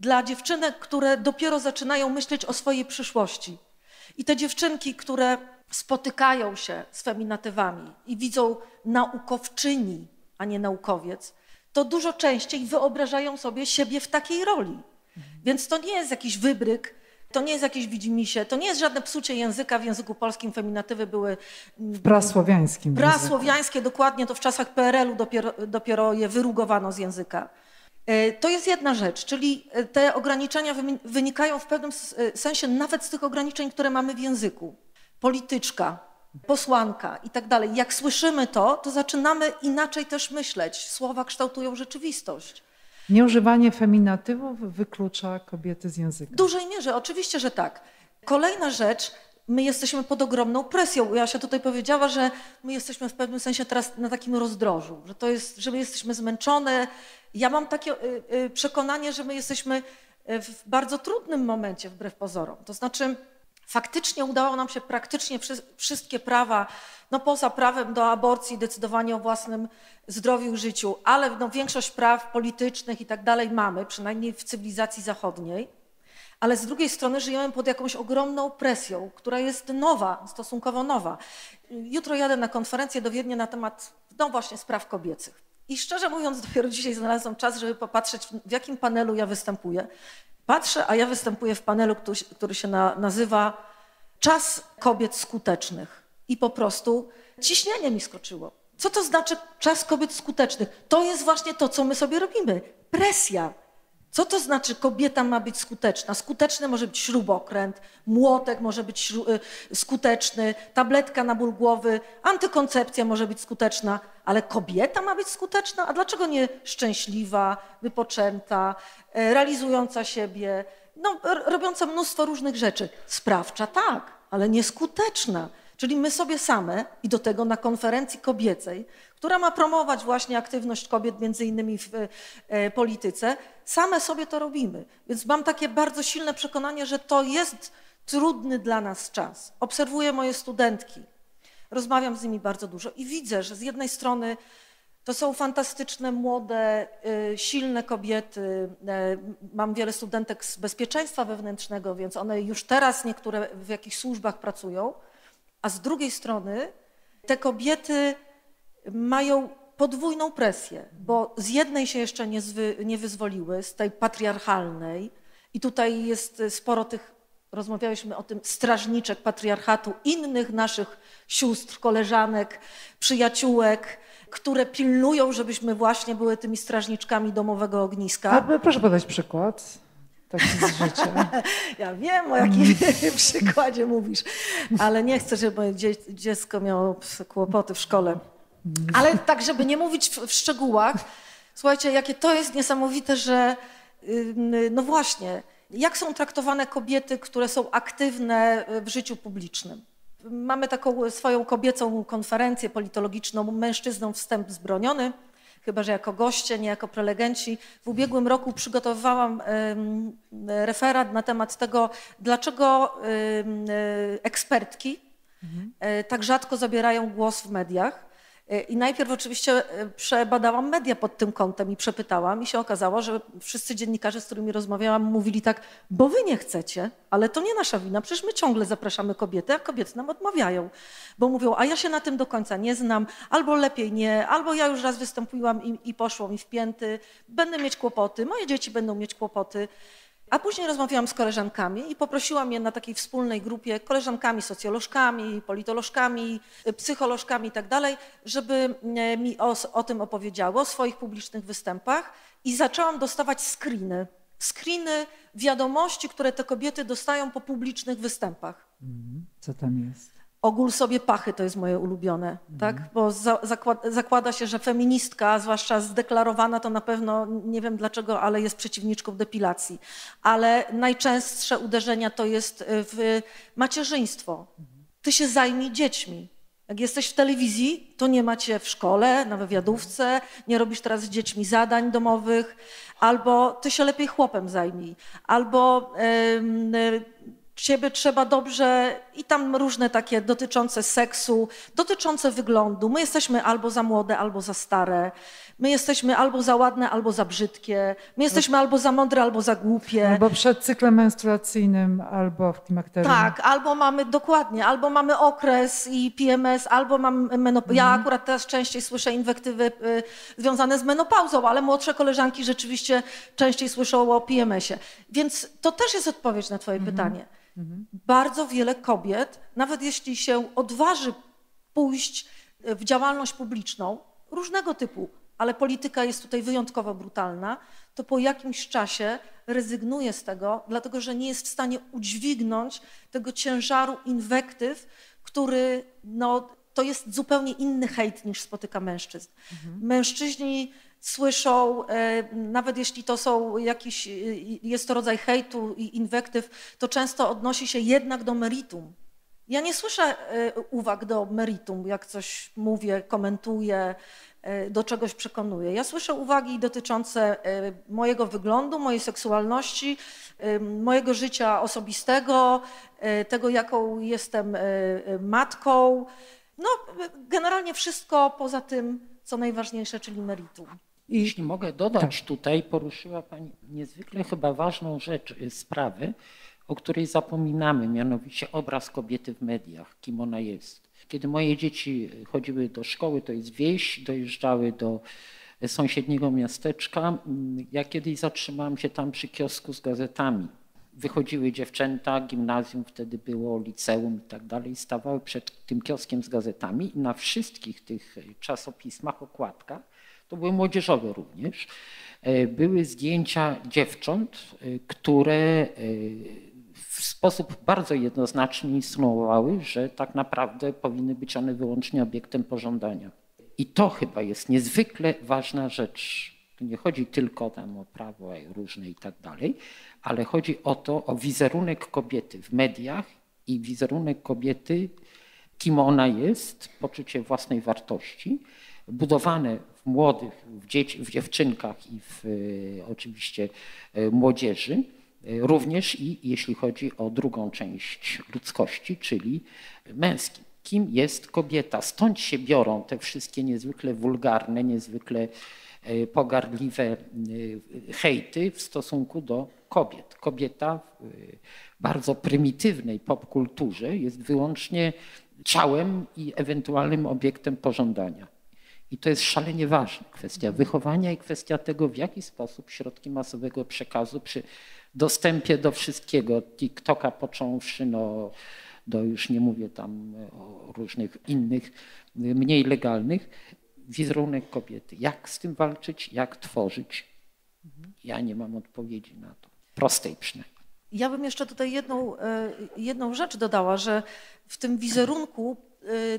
Dla dziewczynek, które dopiero zaczynają myśleć o swojej przyszłości. I te dziewczynki, które spotykają się z feminatywami i widzą naukowczyni, a nie naukowiec, to dużo częściej wyobrażają sobie siebie w takiej roli. Więc to nie jest jakiś wybryk, to nie jest jakieś widzimisię, to nie jest żadne psucie języka. W języku polskim feminatywy były... W prasłowiańskim. Prasłowiańskie, dokładnie, to w czasach PRL-u dopiero je wyrugowano z języka. To jest jedna rzecz, czyli te ograniczenia wynikają w pewnym sensie nawet z tych ograniczeń, które mamy w języku. Polityczka, posłanka i tak dalej. Jak słyszymy to, to zaczynamy inaczej też myśleć. Słowa kształtują rzeczywistość. Nieużywanie feminatywów wyklucza kobiety z języka. W dużej mierze, oczywiście, że tak. Kolejna rzecz, my jesteśmy pod ogromną presją. Jasia tutaj powiedziała, że my jesteśmy w pewnym sensie teraz na takim rozdrożu, że to jest, że my jesteśmy zmęczone. Ja mam takie przekonanie, że my jesteśmy w bardzo trudnym momencie wbrew pozorom. To znaczy faktycznie udało nam się praktycznie wszystkie prawa, no poza prawem do aborcji, decydowanie o własnym zdrowiu i życiu, ale no większość praw politycznych i tak dalej mamy, przynajmniej w cywilizacji zachodniej. Ale z drugiej strony żyjemy pod jakąś ogromną presją, która jest nowa, stosunkowo nowa. Jutro jadę na konferencję do Wiednia na temat, no właśnie, spraw kobiecych. I szczerze mówiąc, dopiero dzisiaj znalazłam czas, żeby popatrzeć, w jakim panelu ja występuję. Patrzę, a ja występuję w panelu, który się nazywa Czas kobiet skutecznych. I po prostu ciśnienie mi skoczyło. Co to znaczy czas kobiet skutecznych? To jest właśnie to, co my sobie robimy. Presja. Co to znaczy kobieta ma być skuteczna? Skuteczny może być śrubokręt, młotek może być skuteczny, tabletka na ból głowy, antykoncepcja może być skuteczna, ale kobieta ma być skuteczna? A dlaczego nie szczęśliwa, wypoczęta, realizująca siebie, no, robiąca mnóstwo różnych rzeczy? Sprawcza tak, ale nieskuteczna. Czyli my sobie same i do tego na konferencji kobiecej, która ma promować właśnie aktywność kobiet między innymi w polityce, same sobie to robimy. Więc mam takie bardzo silne przekonanie, że to jest trudny dla nas czas. Obserwuję moje studentki, rozmawiam z nimi bardzo dużo i widzę, że z jednej strony to są fantastyczne, młode, silne kobiety. Mam wiele studentek z bezpieczeństwa wewnętrznego, więc one już teraz niektóre w jakichś służbach pracują. A z drugiej strony te kobiety mają podwójną presję, bo z jednej się jeszcze nie wyzwoliły, z tej patriarchalnej, i tutaj jest sporo tych, rozmawiałyśmy o tym, strażniczek patriarchatu, innych naszych sióstr, koleżanek, przyjaciółek, które pilnują, żebyśmy właśnie były tymi strażniczkami domowego ogniska. A, proszę podać przykład. Ja wiem, o jakim przykładzie mówisz, ale nie chcę, żeby moje dziecko miało kłopoty w szkole. Ale tak, żeby nie mówić w szczegółach, słuchajcie, jakie to jest niesamowite, że no właśnie, jak są traktowane kobiety, które są aktywne w życiu publicznym. Mamy taką swoją kobiecą konferencję politologiczną, mężczyznom wstęp wzbroniony. Chyba że jako goście, nie jako prelegenci. W ubiegłym roku przygotowywałam referat na temat tego, dlaczego ekspertki tak rzadko zabierają głos w mediach. I najpierw oczywiście przebadałam media pod tym kątem i przepytałam, i się okazało, że wszyscy dziennikarze, z którymi rozmawiałam, mówili tak, bo wy nie chcecie, ale to nie nasza wina, przecież my ciągle zapraszamy kobiety, a kobiety nam odmawiają, bo mówią, a ja się na tym do końca nie znam, albo lepiej nie, albo ja już raz wystąpiłam i poszło mi w pięty, będę mieć kłopoty, moje dzieci będą mieć kłopoty. A później rozmawiałam z koleżankami i poprosiłam je na takiej wspólnej grupie, koleżankami, socjolożkami, politolożkami, psycholożkami i tak dalej, żeby mi o tym opowiedziały, o swoich publicznych występach, i zaczęłam dostawać screeny. Screeny wiadomości, które te kobiety dostają po publicznych występach. Co tam jest? Ogól sobie pachy to jest moje ulubione, tak? Bo zakłada się, że feministka, zwłaszcza zdeklarowana, to na pewno, nie wiem dlaczego, ale jest przeciwniczką depilacji. Ale najczęstsze uderzenia to jest w macierzyństwo. Ty się zajmij dziećmi. Jak jesteś w telewizji, to nie ma cię w szkole, na wywiadówce, nie robisz teraz z dziećmi zadań domowych, albo ty się lepiej chłopem zajmij, albo ciebie trzeba dobrze, i tam różne takie dotyczące seksu, dotyczące wyglądu. My jesteśmy albo za młode, albo za stare. My jesteśmy albo za ładne, albo za brzydkie. My jesteśmy albo za mądre, albo za głupie. Albo przed cyklem menstruacyjnym, albo w klimakterium. Tak, albo mamy, dokładnie, albo mamy okres i PMS, albo mamy menopauzę. Ja akurat teraz częściej słyszę inwektywy związane z menopauzą, ale młodsze koleżanki rzeczywiście częściej słyszą o PMS-ie. Więc to też jest odpowiedź na twoje pytanie. Bardzo wiele kobiet, nawet jeśli się odważy pójść w działalność publiczną, różnego typu, ale polityka jest tutaj wyjątkowo brutalna, to po jakimś czasie rezygnuje z tego, dlatego że nie jest w stanie udźwignąć tego ciężaru inwektyw, który no, to jest zupełnie inny hejt niż spotyka mężczyzn. Mężczyźni słyszą, nawet jeśli to są jakiś, jest to rodzaj hejtu i inwektyw, to często odnosi się jednak do meritum. Ja nie słyszę uwag do meritum, jak coś mówię, komentuję, do czegoś przekonuję. Ja słyszę uwagi dotyczące mojego wyglądu, mojej seksualności, mojego życia osobistego, tego, jaką jestem matką. No, generalnie wszystko poza tym, co najważniejsze, czyli meritum. I jeśli mogę dodać, tutaj poruszyła pani niezwykle chyba ważną rzecz, sprawę, o której zapominamy, mianowicie obraz kobiety w mediach, kim ona jest. Kiedy moje dzieci chodziły do szkoły, to jest wieś, dojeżdżały do sąsiedniego miasteczka. Ja kiedyś zatrzymałam się tam przy kiosku z gazetami. Wychodziły dziewczęta, gimnazjum wtedy było, liceum i tak dalej, stawały przed tym kioskiem z gazetami i na wszystkich tych czasopismach, okładkach, to były młodzieżowe również, były zdjęcia dziewcząt, które w sposób bardzo jednoznaczny insynuowały, że tak naprawdę powinny być one wyłącznie obiektem pożądania. I to chyba jest niezwykle ważna rzecz. Tu nie chodzi tylko tam o prawo różne i tak dalej, ale chodzi o to, o wizerunek kobiety w mediach i wizerunek kobiety, kim ona jest, poczucie własnej wartości, budowane w młodych, w dziewczynkach i w oczywiście młodzieży, również i jeśli chodzi o drugą część ludzkości, czyli męskim. Kim jest kobieta? Stąd się biorą te wszystkie niezwykle wulgarne, niezwykle pogardliwe hejty w stosunku do kobiet. Kobieta w bardzo prymitywnej popkulturze jest wyłącznie ciałem i ewentualnym obiektem pożądania. I to jest szalenie ważna kwestia wychowania i kwestia tego, w jaki sposób środki masowego przekazu przy dostępie do wszystkiego, od TikToka począwszy, no, do już nie mówię tam o różnych innych, mniej legalnych, wizerunek kobiety. Jak z tym walczyć, jak tworzyć? Ja nie mam odpowiedzi na to. Prostej przynajmniej. Ja bym jeszcze tutaj jedną rzecz dodała, że w tym wizerunku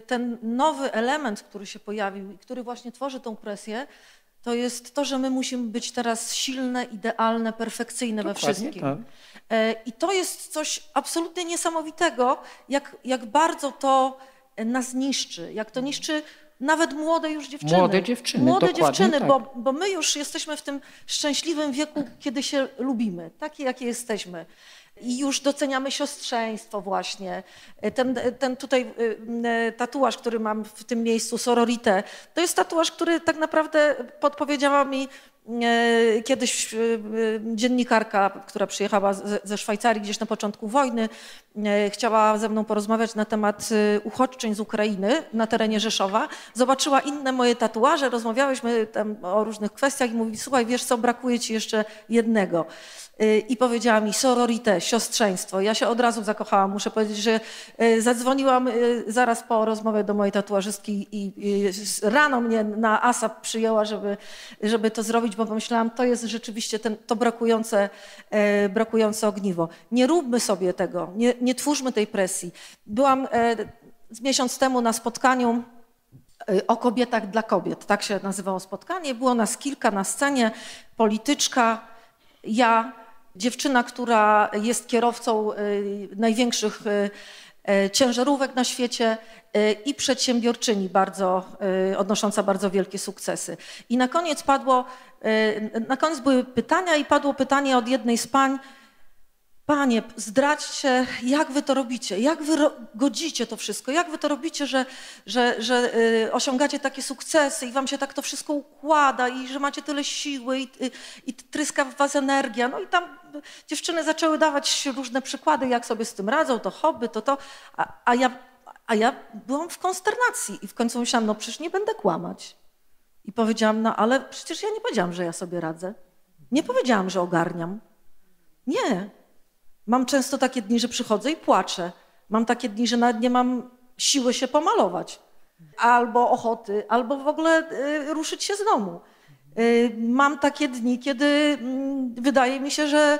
ten nowy element, który się pojawił i który właśnie tworzy tą presję, to jest to, że my musimy być teraz silne, idealne, perfekcyjne we wszystkim. Tak. I to jest coś absolutnie niesamowitego, jak bardzo to nas niszczy, jak to niszczy nawet młode już dziewczyny. Młode dziewczyny, tak. bo my już jesteśmy w tym szczęśliwym wieku, kiedy się lubimy, takie jakie jesteśmy. I już doceniamy siostrzeństwo właśnie. Ten tutaj tatuaż, który mam w tym miejscu, sororite, to jest tatuaż, który tak naprawdę podpowiedziała mi kiedyś dziennikarka, która przyjechała ze Szwajcarii gdzieś na początku wojny. Chciała ze mną porozmawiać na temat uchodźczyń z Ukrainy na terenie Rzeszowa. Zobaczyła inne moje tatuaże, rozmawiałyśmy tam o różnych kwestiach i mówi: słuchaj, wiesz co, brakuje ci jeszcze jednego. I powiedziała mi: sororite, siostrzeństwo. Ja się od razu zakochałam. Muszę powiedzieć, że zadzwoniłam zaraz po rozmowie do mojej tatuażystki i rano mnie na ASAP przyjęła, żeby to zrobić, bo pomyślałam, to jest rzeczywiście to brakujące ogniwo. Nie róbmy sobie tego, nie twórzmy tej presji. Byłam z miesiąc temu na spotkaniu o kobietach dla kobiet. Tak się nazywało spotkanie. Było nas kilka na scenie. Polityczka, ja, dziewczyna, która jest kierowcą największych ciężarówek na świecie i przedsiębiorczyni bardzo, odnosząca bardzo wielkie sukcesy. I na koniec były pytania i padło pytanie od jednej z pań: panie, zdradźcie, jak wy to robicie, jak wy godzicie to wszystko, jak wy to robicie, że osiągacie takie sukcesy i wam się tak to wszystko układa i że macie tyle siły i tryska w was energia. No i tam dziewczyny zaczęły dawać różne przykłady, jak sobie z tym radzą, to hobby, a ja byłam w konsternacji i w końcu myślałam, no przecież nie będę kłamać. I powiedziałam, no ale przecież ja nie powiedziałam, że ja sobie radzę. Nie powiedziałam, że ogarniam. Nie. Mam często takie dni, że przychodzę i płaczę. Mam takie dni, że nawet nie mam siły się pomalować. Albo ochoty, albo w ogóle ruszyć się z domu. Mam takie dni, kiedy wydaje mi się, że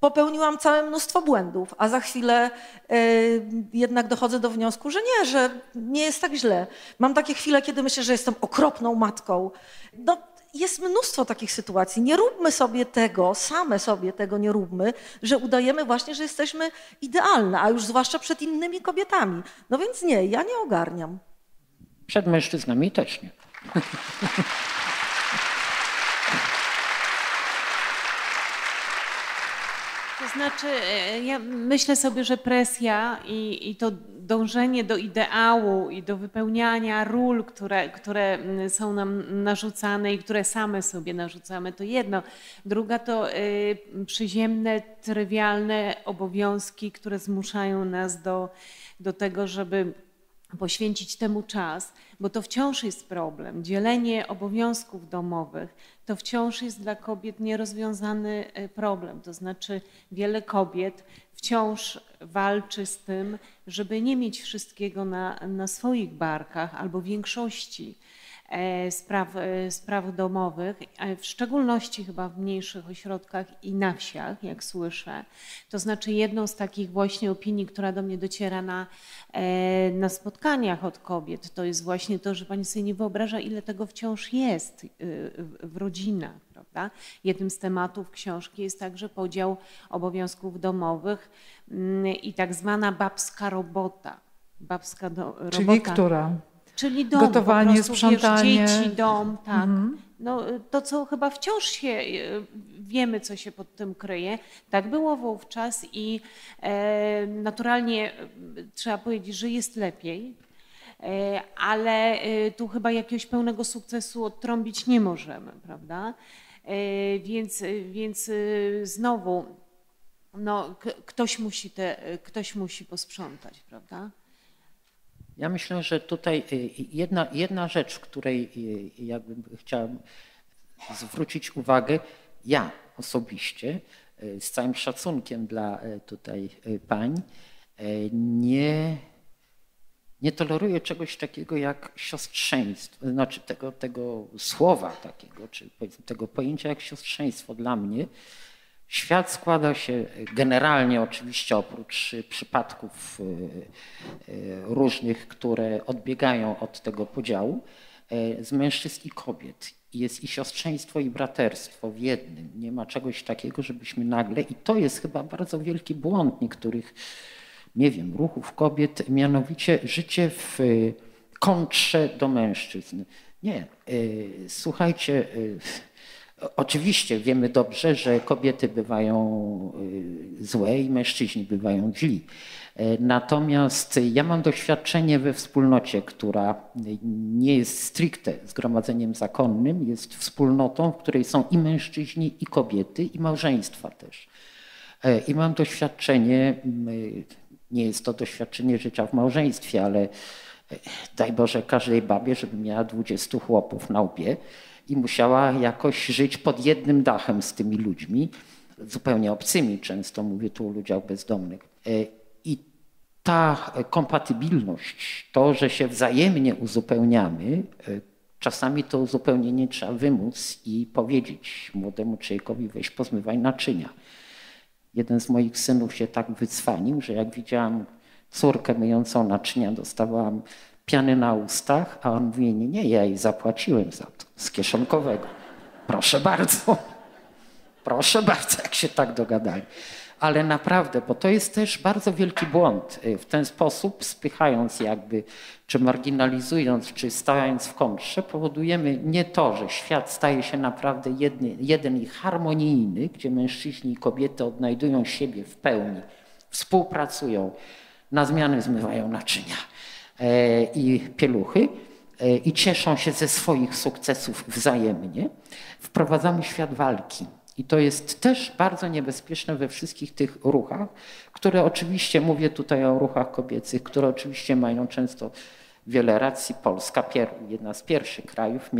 popełniłam całe mnóstwo błędów, a za chwilę jednak dochodzę do wniosku, że nie jest tak źle. Mam takie chwile, kiedy myślę, że jestem okropną matką. No, jest mnóstwo takich sytuacji. Nie róbmy sobie tego, same sobie tego nie róbmy, że udajemy właśnie, że jesteśmy idealne, a już zwłaszcza przed innymi kobietami. No więc nie, ja nie ogarniam. Przed mężczyznami też nie. To znaczy, ja myślę sobie, że presja i to dążenie do ideału i do wypełniania ról, które są nam narzucane i które same sobie narzucamy, to jedno. Druga to przyziemne, trywialne obowiązki, które zmuszają nas do tego, żeby poświęcić temu czas, bo to wciąż jest problem. Dzielenie obowiązków domowych to wciąż jest dla kobiet nierozwiązany problem. To znaczy wiele kobiet wciąż walczy z tym, żeby nie mieć wszystkiego na swoich barkach albo większości spraw domowych, w szczególności chyba w mniejszych ośrodkach i na wsiach, jak słyszę. To znaczy jedną z takich właśnie opinii, która do mnie dociera na spotkaniach od kobiet, to jest właśnie to, że pani sobie nie wyobraża, ile tego wciąż jest w rodzinach, prawda? Jednym z tematów książki jest także podział obowiązków domowych i tak zwana babska robota. Czyli która? Czyli dom, gotowanie, po prostu, sprzątanie. Wiesz, dzieci, dom, tak. No, to, co chyba wciąż się wiemy, co się pod tym kryje, tak było wówczas i naturalnie trzeba powiedzieć, że jest lepiej, ale tu chyba jakiegoś pełnego sukcesu odtrąbić nie możemy, prawda? Więc znowu no, ktoś musi posprzątać, prawda? Ja myślę, że tutaj jedna rzecz, której ja bym chciała zwrócić uwagę, ja osobiście, z całym szacunkiem dla tutaj pań, nie toleruję czegoś takiego jak siostrzeństwo, znaczy tego słowa takiego, czy tego pojęcia jak siostrzeństwo. Dla mnie świat składa się generalnie, oczywiście oprócz przypadków różnych, które odbiegają od tego podziału, z mężczyzn i kobiet. Jest i siostrzeństwo, i braterstwo w jednym. Nie ma czegoś takiego, żebyśmy nagle, i to jest chyba bardzo wielki błąd niektórych, nie wiem, ruchów kobiet, mianowicie życie w kontrze do mężczyzn. Nie, słuchajcie, oczywiście wiemy dobrze, że kobiety bywają złe i mężczyźni bywają źli. Natomiast ja mam doświadczenie we wspólnocie, która nie jest stricte zgromadzeniem zakonnym, jest wspólnotą, w której są i mężczyźni, i kobiety, i małżeństwa też. I mam doświadczenie, nie jest to doświadczenie życia w małżeństwie, ale daj Boże każdej babie, żeby miała 20 chłopów na łbie i musiała jakoś żyć pod jednym dachem z tymi ludźmi, zupełnie obcymi, często mówię tu o ludziach bezdomnych. I ta kompatybilność, to, że się wzajemnie uzupełniamy, czasami to uzupełnienie trzeba wymóc i powiedzieć młodemu człowiekowi: weź pozmywaj naczynia. Jeden z moich synów się tak wycwanił, że jak widziałam córkę myjącą naczynia, dostawałam piany na ustach, a on mówi, nie, ja jej zapłaciłem za to, z kieszonkowego. Proszę bardzo, jak się tak dogadali. Ale naprawdę, bo to jest też bardzo wielki błąd. W ten sposób spychając jakby, czy marginalizując, czy stawiając w kontrze, powodujemy nie to, że świat staje się naprawdę jeden i harmonijny, gdzie mężczyźni i kobiety odnajdują siebie w pełni, współpracują, na zmiany zmywają naczynia i pieluchy i cieszą się ze swoich sukcesów wzajemnie. Wprowadzamy świat walki. I to jest też bardzo niebezpieczne we wszystkich tych ruchach, które oczywiście, mówię tutaj o ruchach kobiecych, które oczywiście mają często wiele racji. Polska, jedna z pierwszych krajów,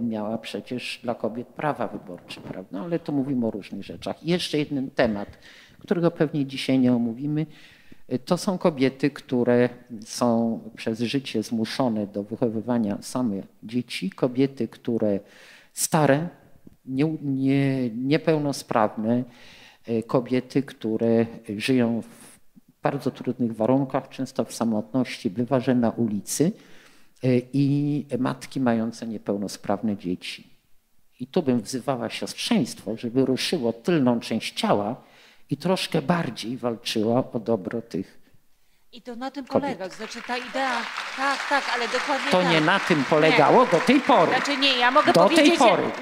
miała przecież dla kobiet prawa wyborcze, prawda? Ale to mówimy o różnych rzeczach. I jeszcze jeden temat, którego pewnie dzisiaj nie omówimy, to są kobiety, które są przez życie zmuszone do wychowywania samych dzieci, kobiety, które stare, niepełnosprawne, kobiety, które żyją w bardzo trudnych warunkach, często w samotności, bywa, że na ulicy, i matki mające niepełnosprawne dzieci. I tu bym wzywała siostrzeństwo, żeby ruszyło tylną część ciała i troszkę bardziej walczyło o dobro tych. I to na tym polega, znaczy ta idea, tak, ale dokładnie to tak. Nie na tym polegało do tej pory. Znaczy nie,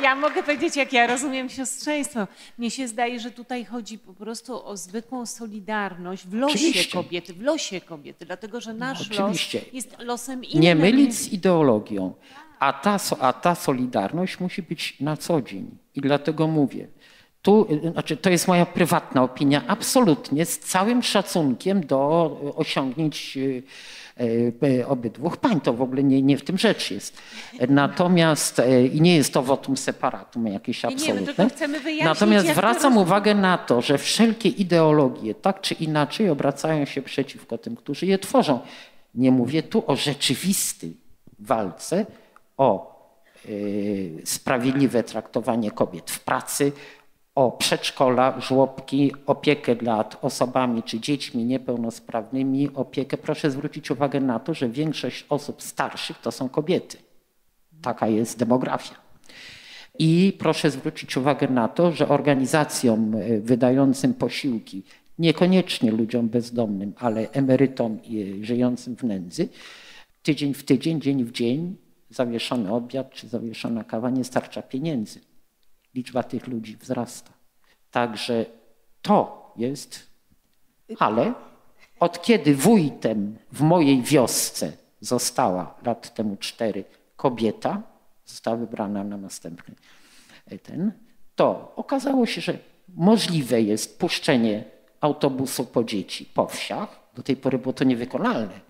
ja mogę powiedzieć, jak ja rozumiem siostrzeństwo. Mnie się zdaje, że tutaj chodzi po prostu o zwykłą solidarność w losie kobiety, dlatego że nasz los jest losem innym. Nie mylić z ideologią, a ta solidarność musi być na co dzień i dlatego mówię. Tu, znaczy, to jest moja prywatna opinia, absolutnie z całym szacunkiem do osiągnięć obydwu pań. To w ogóle nie w tym rzecz jest. Natomiast i nie jest to wotum separatum jakieś absolutne. Natomiast zwracam uwagę na to, że wszelkie ideologie tak czy inaczej obracają się przeciwko tym, którzy je tworzą. Nie mówię tu o rzeczywistej walce, o sprawiedliwe traktowanie kobiet w pracy, o przedszkola, żłobki, opiekę nad osobami czy dziećmi niepełnosprawnymi, opiekę. Proszę zwrócić uwagę na to, że większość osób starszych to są kobiety. Taka jest demografia. I proszę zwrócić uwagę na to, że organizacjom wydającym posiłki, niekoniecznie ludziom bezdomnym, ale emerytom żyjącym w nędzy, tydzień w tydzień, dzień w dzień, zawieszony obiad czy zawieszona kawa nie starcza pieniędzy. Liczba tych ludzi wzrasta. Także to jest, ale od kiedy wójtem w mojej wiosce została lat temu 4 kobieta, została wybrana na następny to okazało się, że możliwe jest puszczenie autobusu po dzieci po wsiach, do tej pory było to niewykonalne,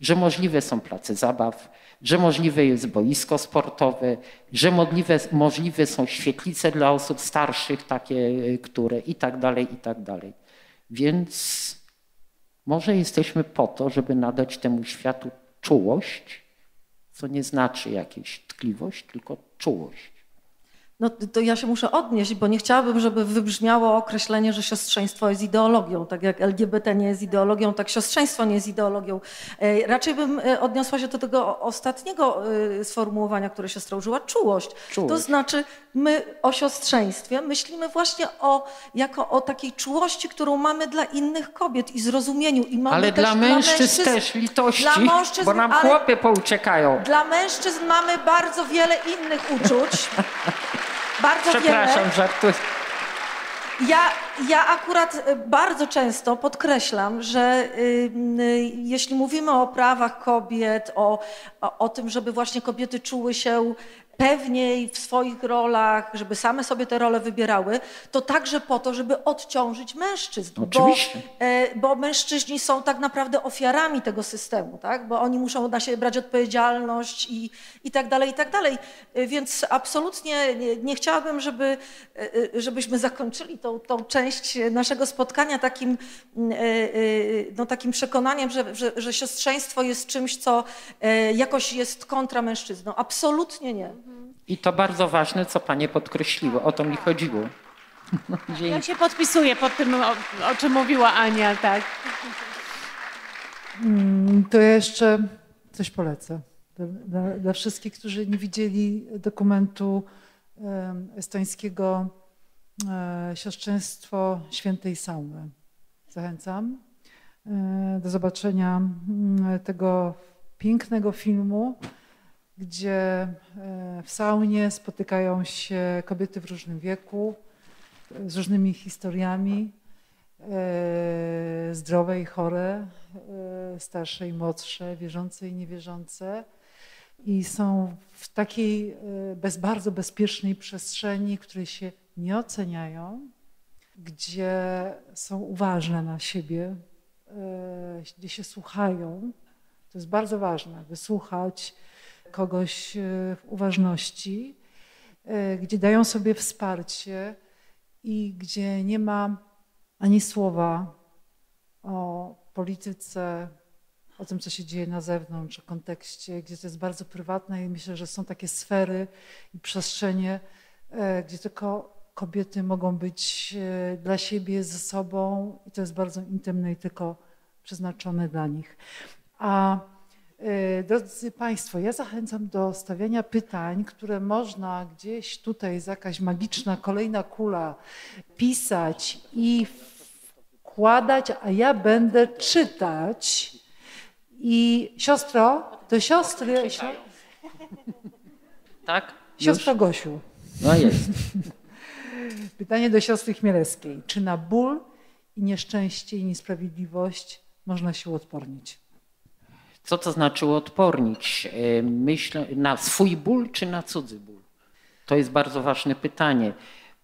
że możliwe są place zabaw, że możliwe jest boisko sportowe, że możliwe są świetlice dla osób starszych, takie, które i tak dalej, i tak dalej. Więc może jesteśmy po to, żeby nadać temu światu czułość, co nie znaczy jakieś tkliwość, tylko czułość. No to ja się muszę odnieść, bo nie chciałabym, żeby wybrzmiało określenie, że siostrzeństwo jest ideologią. Tak jak LGBT nie jest ideologią, tak siostrzeństwo nie jest ideologią. Raczej bym odniosła się do tego ostatniego sformułowania, które siostra użyła, czułość. To znaczy my o siostrzeństwie myślimy właśnie jako o takiej czułości, którą mamy dla innych kobiet i zrozumieniu. I mamy ale też dla mężczyzn też litości, bo nam chłopy pouciekają. Dla mężczyzn mamy bardzo wiele innych uczuć. Przepraszam, żartuję. Ja akurat bardzo często podkreślam, że jeśli mówimy o prawach kobiet, o tym, żeby właśnie kobiety czuły się pewniej w swoich rolach, żeby same sobie te role wybierały, to także po to, żeby odciążyć mężczyzn. Oczywiście. Bo mężczyźni są tak naprawdę ofiarami tego systemu, tak? Bo oni muszą na siebie brać odpowiedzialność i tak dalej, i tak dalej. Więc absolutnie nie chciałabym, żebyśmy zakończyli tą część naszego spotkania takim, no, takim przekonaniem, że siostrzeństwo jest czymś, co jakoś jest kontra mężczyzną. Absolutnie nie. I to bardzo ważne, co panie podkreśliły. O to mi chodziło. Ja się podpisuję pod tym, o czym mówiła Ania. Tak. To ja jeszcze coś polecę dla wszystkich, którzy nie widzieli dokumentu estońskiego Siostrzeństwo Świętej Saumy. Zachęcam do zobaczenia tego pięknego filmu, gdzie w saunie spotykają się kobiety w różnym wieku, z różnymi historiami, zdrowe i chore, starsze i młodsze, wierzące i niewierzące. I są w takiej bardzo bezpiecznej przestrzeni, w której się nie oceniają, gdzie są uważne na siebie, gdzie się słuchają. To jest bardzo ważne, wysłuchać kogoś w uważności, gdzie dają sobie wsparcie i gdzie nie ma ani słowa o polityce, o tym, co się dzieje na zewnątrz, o kontekście, gdzie to jest bardzo prywatne i myślę, że są takie sfery i przestrzenie, gdzie tylko kobiety mogą być dla siebie, ze sobą i to jest bardzo intymne i tylko przeznaczone dla nich. A drodzy Państwo, ja zachęcam do stawiania pytań, które można gdzieś tutaj, jest jakaś magiczna kolejna kula, pisać i wkładać, a ja będę czytać. I siostro, do siostry... Tak? Siostro Gosiu. No jest. Pytanie do siostry Chmielewskiej. Czy na ból i nieszczęście i niesprawiedliwość można się uodpornić? Co to znaczy uodpornić? Myślę, na swój ból czy na cudzy ból? To jest bardzo ważne pytanie.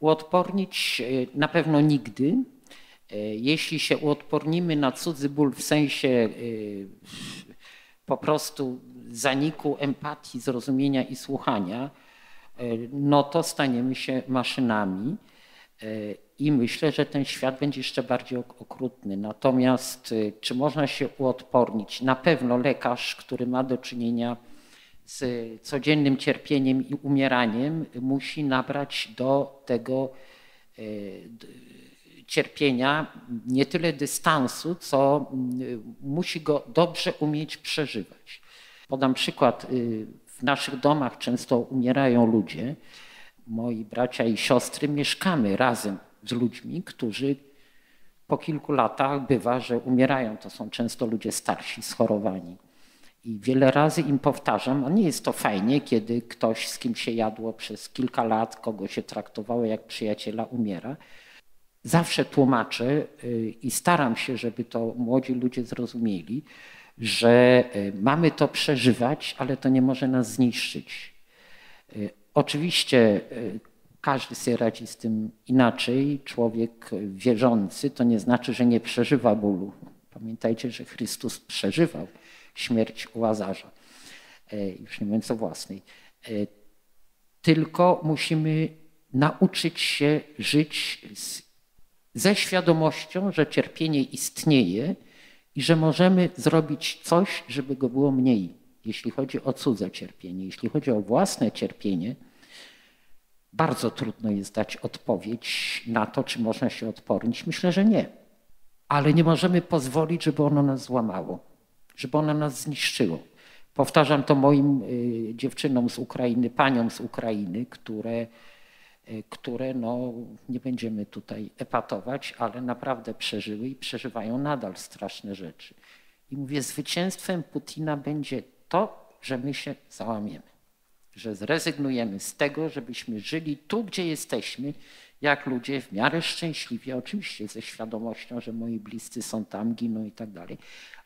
Uodpornić na pewno nigdy. Jeśli się uodpornimy na cudzy ból w sensie po prostu zaniku empatii, zrozumienia i słuchania, no to staniemy się maszynami i myślę, że ten świat będzie jeszcze bardziej okrutny. Natomiast czy można się uodpornić? Na pewno lekarz, który ma do czynienia z codziennym cierpieniem i umieraniem, musi nabrać do tego cierpienia nie tyle dystansu, co musi go dobrze umieć przeżywać. Podam przykład. W naszych domach często umierają ludzie. Moi bracia i siostry mieszkamy razem z ludźmi, którzy po kilku latach bywa, że umierają. To są często ludzie starsi, schorowani. I wiele razy im powtarzam, a nie jest to fajnie, kiedy ktoś, z kim się jadło przez kilka lat, kogo się traktowało jak przyjaciela, umiera. Zawsze tłumaczę i staram się, żeby to młodzi ludzie zrozumieli, że mamy to przeżywać, ale to nie może nas zniszczyć. Oczywiście każdy sobie radzi z tym inaczej. Człowiek wierzący to nie znaczy, że nie przeżywa bólu. Pamiętajcie, że Chrystus przeżywał śmierć Łazarza, już nie mówiąc o własnej. Tylko musimy nauczyć się żyć ze świadomością, że cierpienie istnieje i że możemy zrobić coś, żeby go było mniej, jeśli chodzi o cudze cierpienie. Jeśli chodzi o własne cierpienie, bardzo trudno jest dać odpowiedź na to, czy można się odpornić. Myślę, że nie. Ale nie możemy pozwolić, żeby ono nas złamało, żeby ono nas zniszczyło. Powtarzam to moim dziewczynom z Ukrainy, paniom z Ukrainy, które no, nie będziemy tutaj epatować, ale naprawdę przeżyły i przeżywają nadal straszne rzeczy. I mówię, zwycięstwem Putina będzie to, że my się załamiemy, że zrezygnujemy z tego, żebyśmy żyli tu, gdzie jesteśmy, jak ludzie w miarę szczęśliwie, oczywiście ze świadomością, że moi bliscy są tam, giną i tak dalej,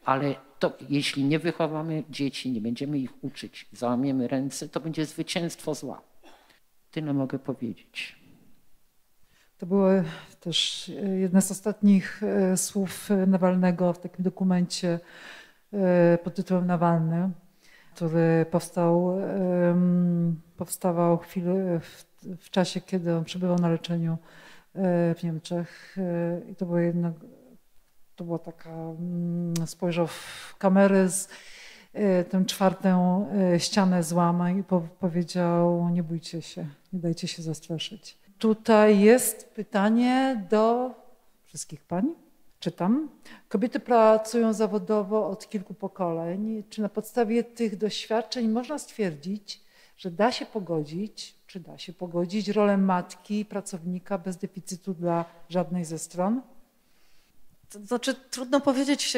ale to, jeśli nie wychowamy dzieci, nie będziemy ich uczyć, załamiemy ręce, to będzie zwycięstwo zła. Tyle mogę powiedzieć. To były też jedne z ostatnich słów Nawalnego w takim dokumencie pod tytułem Nawalny, który powstawał chwilę w czasie, kiedy on przebywał na leczeniu w Niemczech. I to była taka, spojrzał w kamery, tę czwartą ścianę złamał i powiedział: nie bójcie się, nie dajcie się zastraszyć. Tutaj jest pytanie do wszystkich pań. Czytam. Kobiety pracują zawodowo od kilku pokoleń. Czy na podstawie tych doświadczeń można stwierdzić, że da się pogodzić rolę matki i pracownika bez deficytu dla żadnej ze stron? Znaczy, trudno powiedzieć,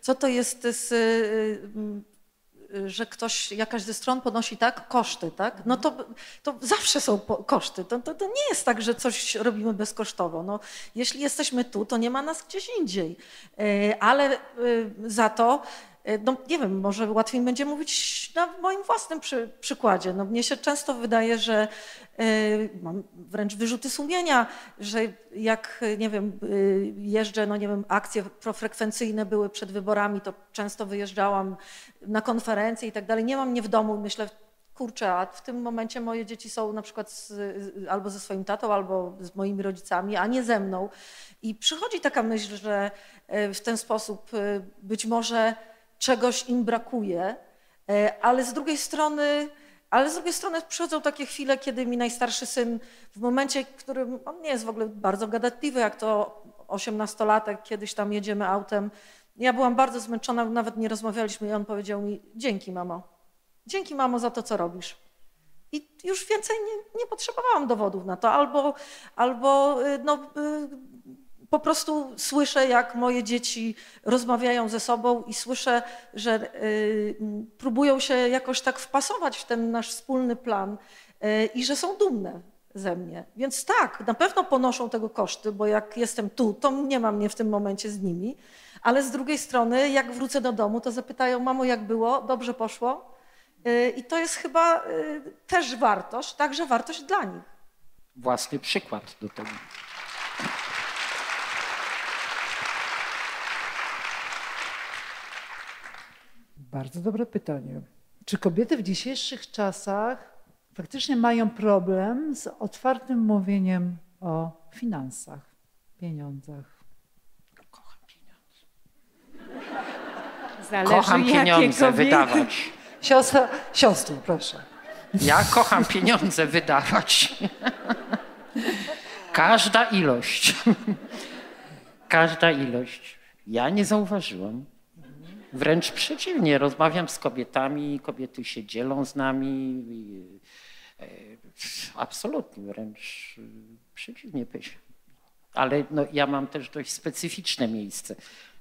co to jest, że jakaś ze stron ponosi koszty, tak? No to zawsze są koszty. To nie jest tak, że coś robimy bezkosztowo. No, jeśli jesteśmy tu, to nie ma nas gdzieś indziej. Ale za to, no nie wiem, może łatwiej będzie mówić na moim własnym przykładzie. No, mnie się często wydaje, że mam wręcz wyrzuty sumienia, że jak, nie wiem, jeżdżę, no nie wiem, akcje profrekwencyjne były przed wyborami, to często wyjeżdżałam na konferencje i tak dalej. Nie mam mnie w domu i myślę, kurczę, a w tym momencie moje dzieci są na przykład albo ze swoim tatą, albo z moimi rodzicami, a nie ze mną. I przychodzi taka myśl, że w ten sposób być może czegoś im brakuje, ale z drugiej strony przychodzą takie chwile, kiedy mi najstarszy syn w momencie, w którym on nie jest w ogóle bardzo gadatliwy, jak to 18-latek, kiedyś tam jedziemy autem. Ja byłam bardzo zmęczona, nawet nie rozmawialiśmy i on powiedział mi: dzięki, mamo. Dzięki, mamo, za to, co robisz. I już więcej nie potrzebowałam dowodów na to, albo po prostu słyszę, jak moje dzieci rozmawiają ze sobą i słyszę, że próbują się jakoś tak wpasować w ten nasz wspólny plan i że są dumne ze mnie. Więc tak, na pewno ponoszą tego koszty, bo jak jestem tu, to nie ma mnie w tym momencie z nimi, ale z drugiej strony, jak wrócę do domu, to zapytają: mamo, jak było? Dobrze poszło? I to jest chyba też wartość, także wartość dla nich. Własny przykład do tego. Bardzo dobre pytanie. Czy kobiety w dzisiejszych czasach faktycznie mają problem z otwartym mówieniem o finansach, pieniądzach? Kocham pieniądze. Zależy, kocham pieniądze wydawać. Siostro, proszę. Ja kocham pieniądze wydawać. Każda ilość. Każda ilość. Ja nie zauważyłam. Wręcz przeciwnie, rozmawiam z kobietami, kobiety się dzielą z nami. Absolutnie, wręcz przeciwnie. Ale no, ja mam też dość specyficzne miejsce.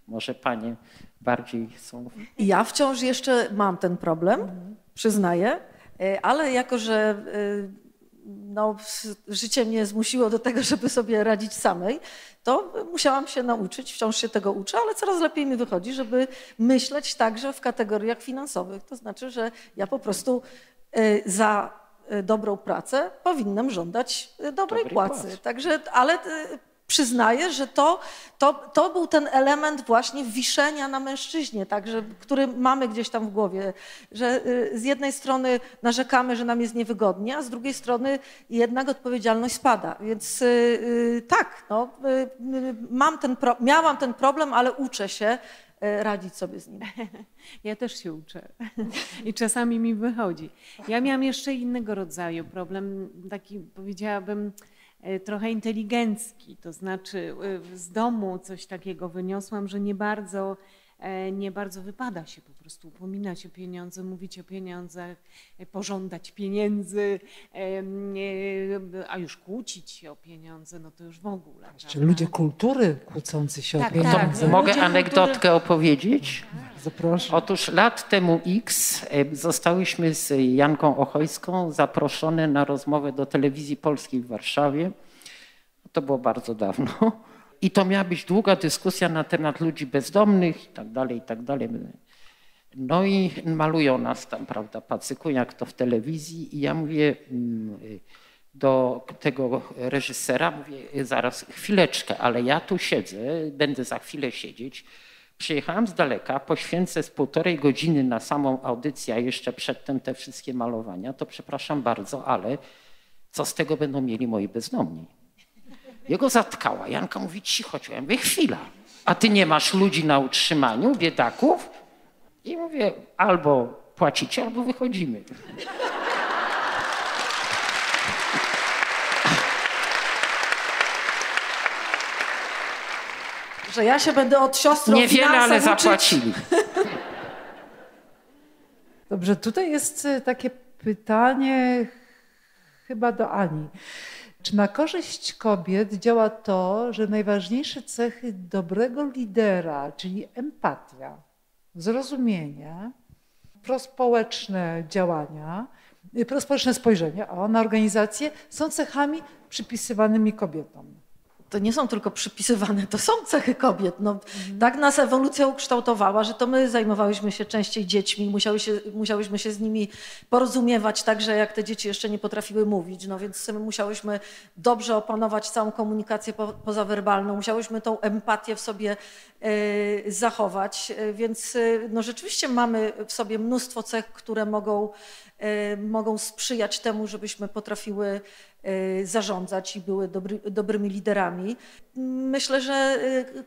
Może panie bardziej są... Ja wciąż jeszcze mam ten problem, przyznaję, ale jako że no, życie mnie zmusiło do tego, żeby sobie radzić samej, to musiałam się nauczyć, wciąż się tego uczę, ale coraz lepiej mi wychodzi, żeby myśleć także w kategoriach finansowych. To znaczy, że ja po prostu za dobrą pracę powinnam żądać dobrej płacy. Także, ale... Przyznaję, że to był ten element właśnie wiszenia na mężczyźnie, także, który mamy gdzieś tam w głowie, że z jednej strony narzekamy, że nam jest niewygodnie, a z drugiej strony jednak odpowiedzialność spada. Więc tak, no, miałam ten problem, ale uczę się radzić sobie z nim. Ja też się uczę i czasami mi wychodzi. Ja miałam jeszcze innego rodzaju problem, taki, powiedziałabym, trochę inteligencki, to znaczy z domu coś takiego wyniosłam, że nie bardzo wypada się po prostu upominać o pieniądze, mówić o pieniądzach, pożądać pieniędzy, a już kłócić się o pieniądze, no to już w ogóle. Ludzie kultury kłócący się o pieniądze. To mogę anegdotkę opowiedzieć? Bardzo proszę. Otóż lat temu X zostałyśmy z Janką Ochojską zaproszone na rozmowę do telewizji polskiej w Warszawie. To było bardzo dawno. I to miała być długa dyskusja na temat ludzi bezdomnych i tak dalej, i tak dalej. No i malują nas tam, prawda, pacykują, jak to w telewizji. I ja mówię do tego reżysera, mówię: zaraz, chwileczkę, ale ja tu siedzę, będę za chwilę siedzieć. Przyjechałam z daleka, poświęcę z 1,5 godziny na samą audycję, a jeszcze przedtem te wszystkie malowania, to przepraszam bardzo, ale co z tego będą mieli moi bezdomni? Jego zatkała. Janka mówi: cicho, ja mówię: chwila. A ty nie masz ludzi na utrzymaniu, biedaków? I mówię: albo płacicie, albo wychodzimy. Że ja się będę od siostry finansów uczyć. Niewiele, ale zapłacili. Dobrze, tutaj jest takie pytanie chyba do Ani. Czy na korzyść kobiet działa to, że najważniejsze cechy dobrego lidera, czyli empatia, zrozumienie, prospołeczne działania, prospołeczne spojrzenie na organizację są cechami przypisywanymi kobietom? To nie są tylko przypisywane, to są cechy kobiet. No, tak nas ewolucja ukształtowała, że to my zajmowałyśmy się częściej dziećmi, musiałyśmy się z nimi porozumiewać także, jak te dzieci jeszcze nie potrafiły mówić. No więc my musiałyśmy dobrze opanować całą komunikację pozawerbalną, musiałyśmy tą empatię w sobie zachować. Więc no, rzeczywiście mamy w sobie mnóstwo cech, które mogą sprzyjać temu, żebyśmy potrafiły zarządzać i były dobrymi liderami. Myślę, że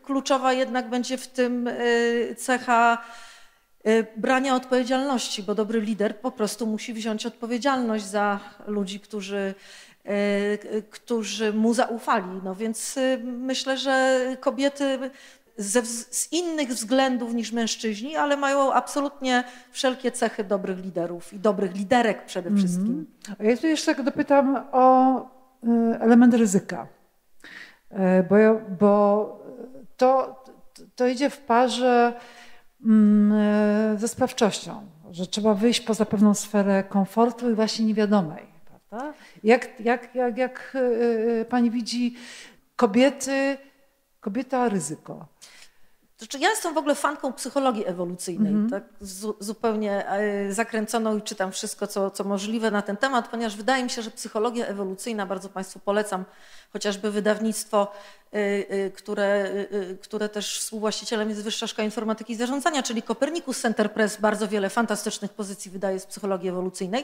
kluczowa jednak będzie w tym cecha brania odpowiedzialności, bo dobry lider po prostu musi wziąć odpowiedzialność za ludzi, którzy mu zaufali. No więc myślę, że kobiety z innych względów niż mężczyźni, ale mają absolutnie wszelkie cechy dobrych liderów i dobrych liderek przede wszystkim. Ja tu jeszcze dopytam o element ryzyka, bo to idzie w parze ze sprawczością, że trzeba wyjść poza pewną sferę komfortu i właśnie niewiadomej. Prawda? Jak pani widzi kobieta ryzyko? Znaczy, ja jestem w ogóle fanką psychologii ewolucyjnej, tak zupełnie zakręconą i czytam wszystko, co możliwe na ten temat, ponieważ wydaje mi się, że psychologia ewolucyjna, bardzo Państwu polecam, chociażby wydawnictwo, które też współwłaścicielem jest Wyższa Szkoła Informatyki i Zarządzania, czyli Copernicus Center Press, bardzo wiele fantastycznych pozycji wydaje z psychologii ewolucyjnej.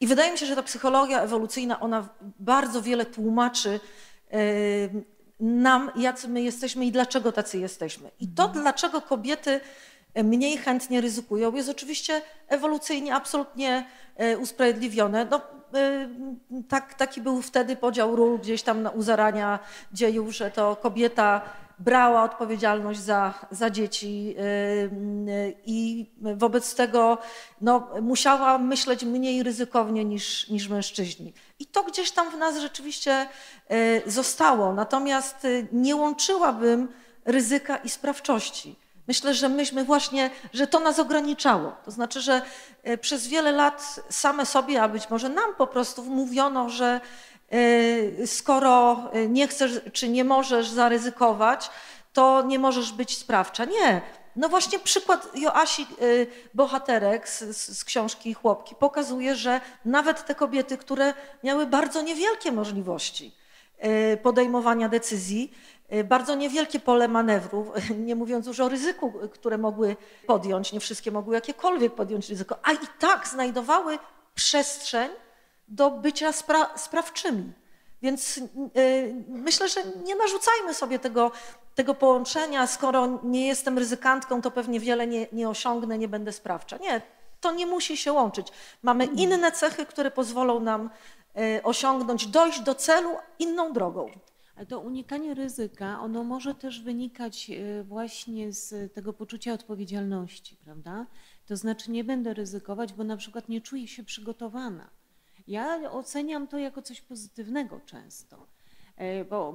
I wydaje mi się, że ta psychologia ewolucyjna, ona bardzo wiele tłumaczy nam, jacy my jesteśmy i dlaczego tacy jesteśmy. I to, dlaczego kobiety mniej chętnie ryzykują, jest oczywiście ewolucyjnie absolutnie usprawiedliwione. No, taki był wtedy podział ról gdzieś tam u zarania dziejów, że to kobieta brała odpowiedzialność za dzieci i wobec tego no, musiała myśleć mniej ryzykownie niż mężczyźni. I to gdzieś tam w nas rzeczywiście zostało, natomiast nie łączyłabym ryzyka i sprawczości. Myślę, że że to nas ograniczało. To znaczy, że przez wiele lat same sobie, a być może nam po prostu mówiono, że skoro nie chcesz czy nie możesz zaryzykować, to nie możesz być sprawcza. Nie. No właśnie przykład Joasi bohaterek z książki Chłopki pokazuje, że nawet te kobiety, które miały bardzo niewielkie możliwości podejmowania decyzji, bardzo niewielkie pole manewru, nie mówiąc już o ryzyku, które mogły podjąć, nie wszystkie mogły jakiekolwiek podjąć ryzyko, a i tak znajdowały przestrzeń do bycia sprawczymi. Więc myślę, że nie narzucajmy sobie tego połączenia, skoro nie jestem ryzykantką, to pewnie wiele nie osiągnę, nie będę sprawcza. Nie, to nie musi się łączyć. Mamy inne cechy, które pozwolą nam osiągnąć, dojść do celu inną drogą. To unikanie ryzyka, ono może też wynikać właśnie z tego poczucia odpowiedzialności, prawda? To znaczy nie będę ryzykować, bo na przykład nie czuję się przygotowana. Ja oceniam to jako coś pozytywnego często,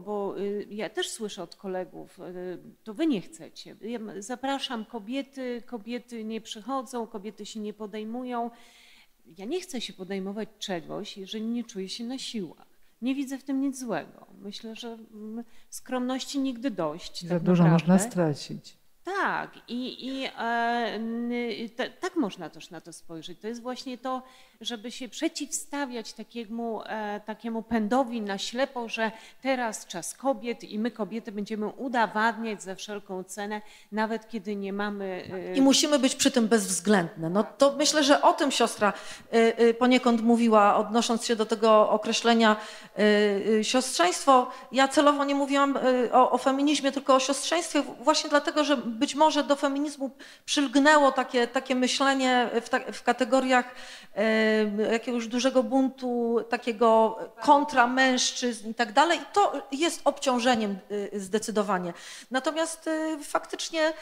bo ja też słyszę od kolegów, to wy nie chcecie. Ja zapraszam kobiety, kobiety nie przychodzą, kobiety się nie podejmują. Ja nie chcę się podejmować czegoś, jeżeli nie czuję się na siłach. Nie widzę w tym nic złego. Myślę, że skromności nigdy dość. Za dużo można stracić. Tak, tak można też na to spojrzeć. To jest właśnie to, żeby się przeciwstawiać takiemu pędowi na ślepo, że teraz czas kobiet i my kobiety będziemy udowadniać za wszelką cenę, nawet kiedy nie mamy... I musimy być przy tym bezwzględne. No to myślę, że o tym siostra poniekąd mówiła, odnosząc się do tego określenia siostrzeństwo. Ja celowo nie mówiłam o feminizmie, tylko o siostrzeństwie właśnie dlatego, że być może do feminizmu przylgnęło takie myślenie w kategoriach jakiegoś dużego buntu, takiego kontra mężczyzn i tak dalej. I to jest obciążeniem zdecydowanie. Natomiast faktycznie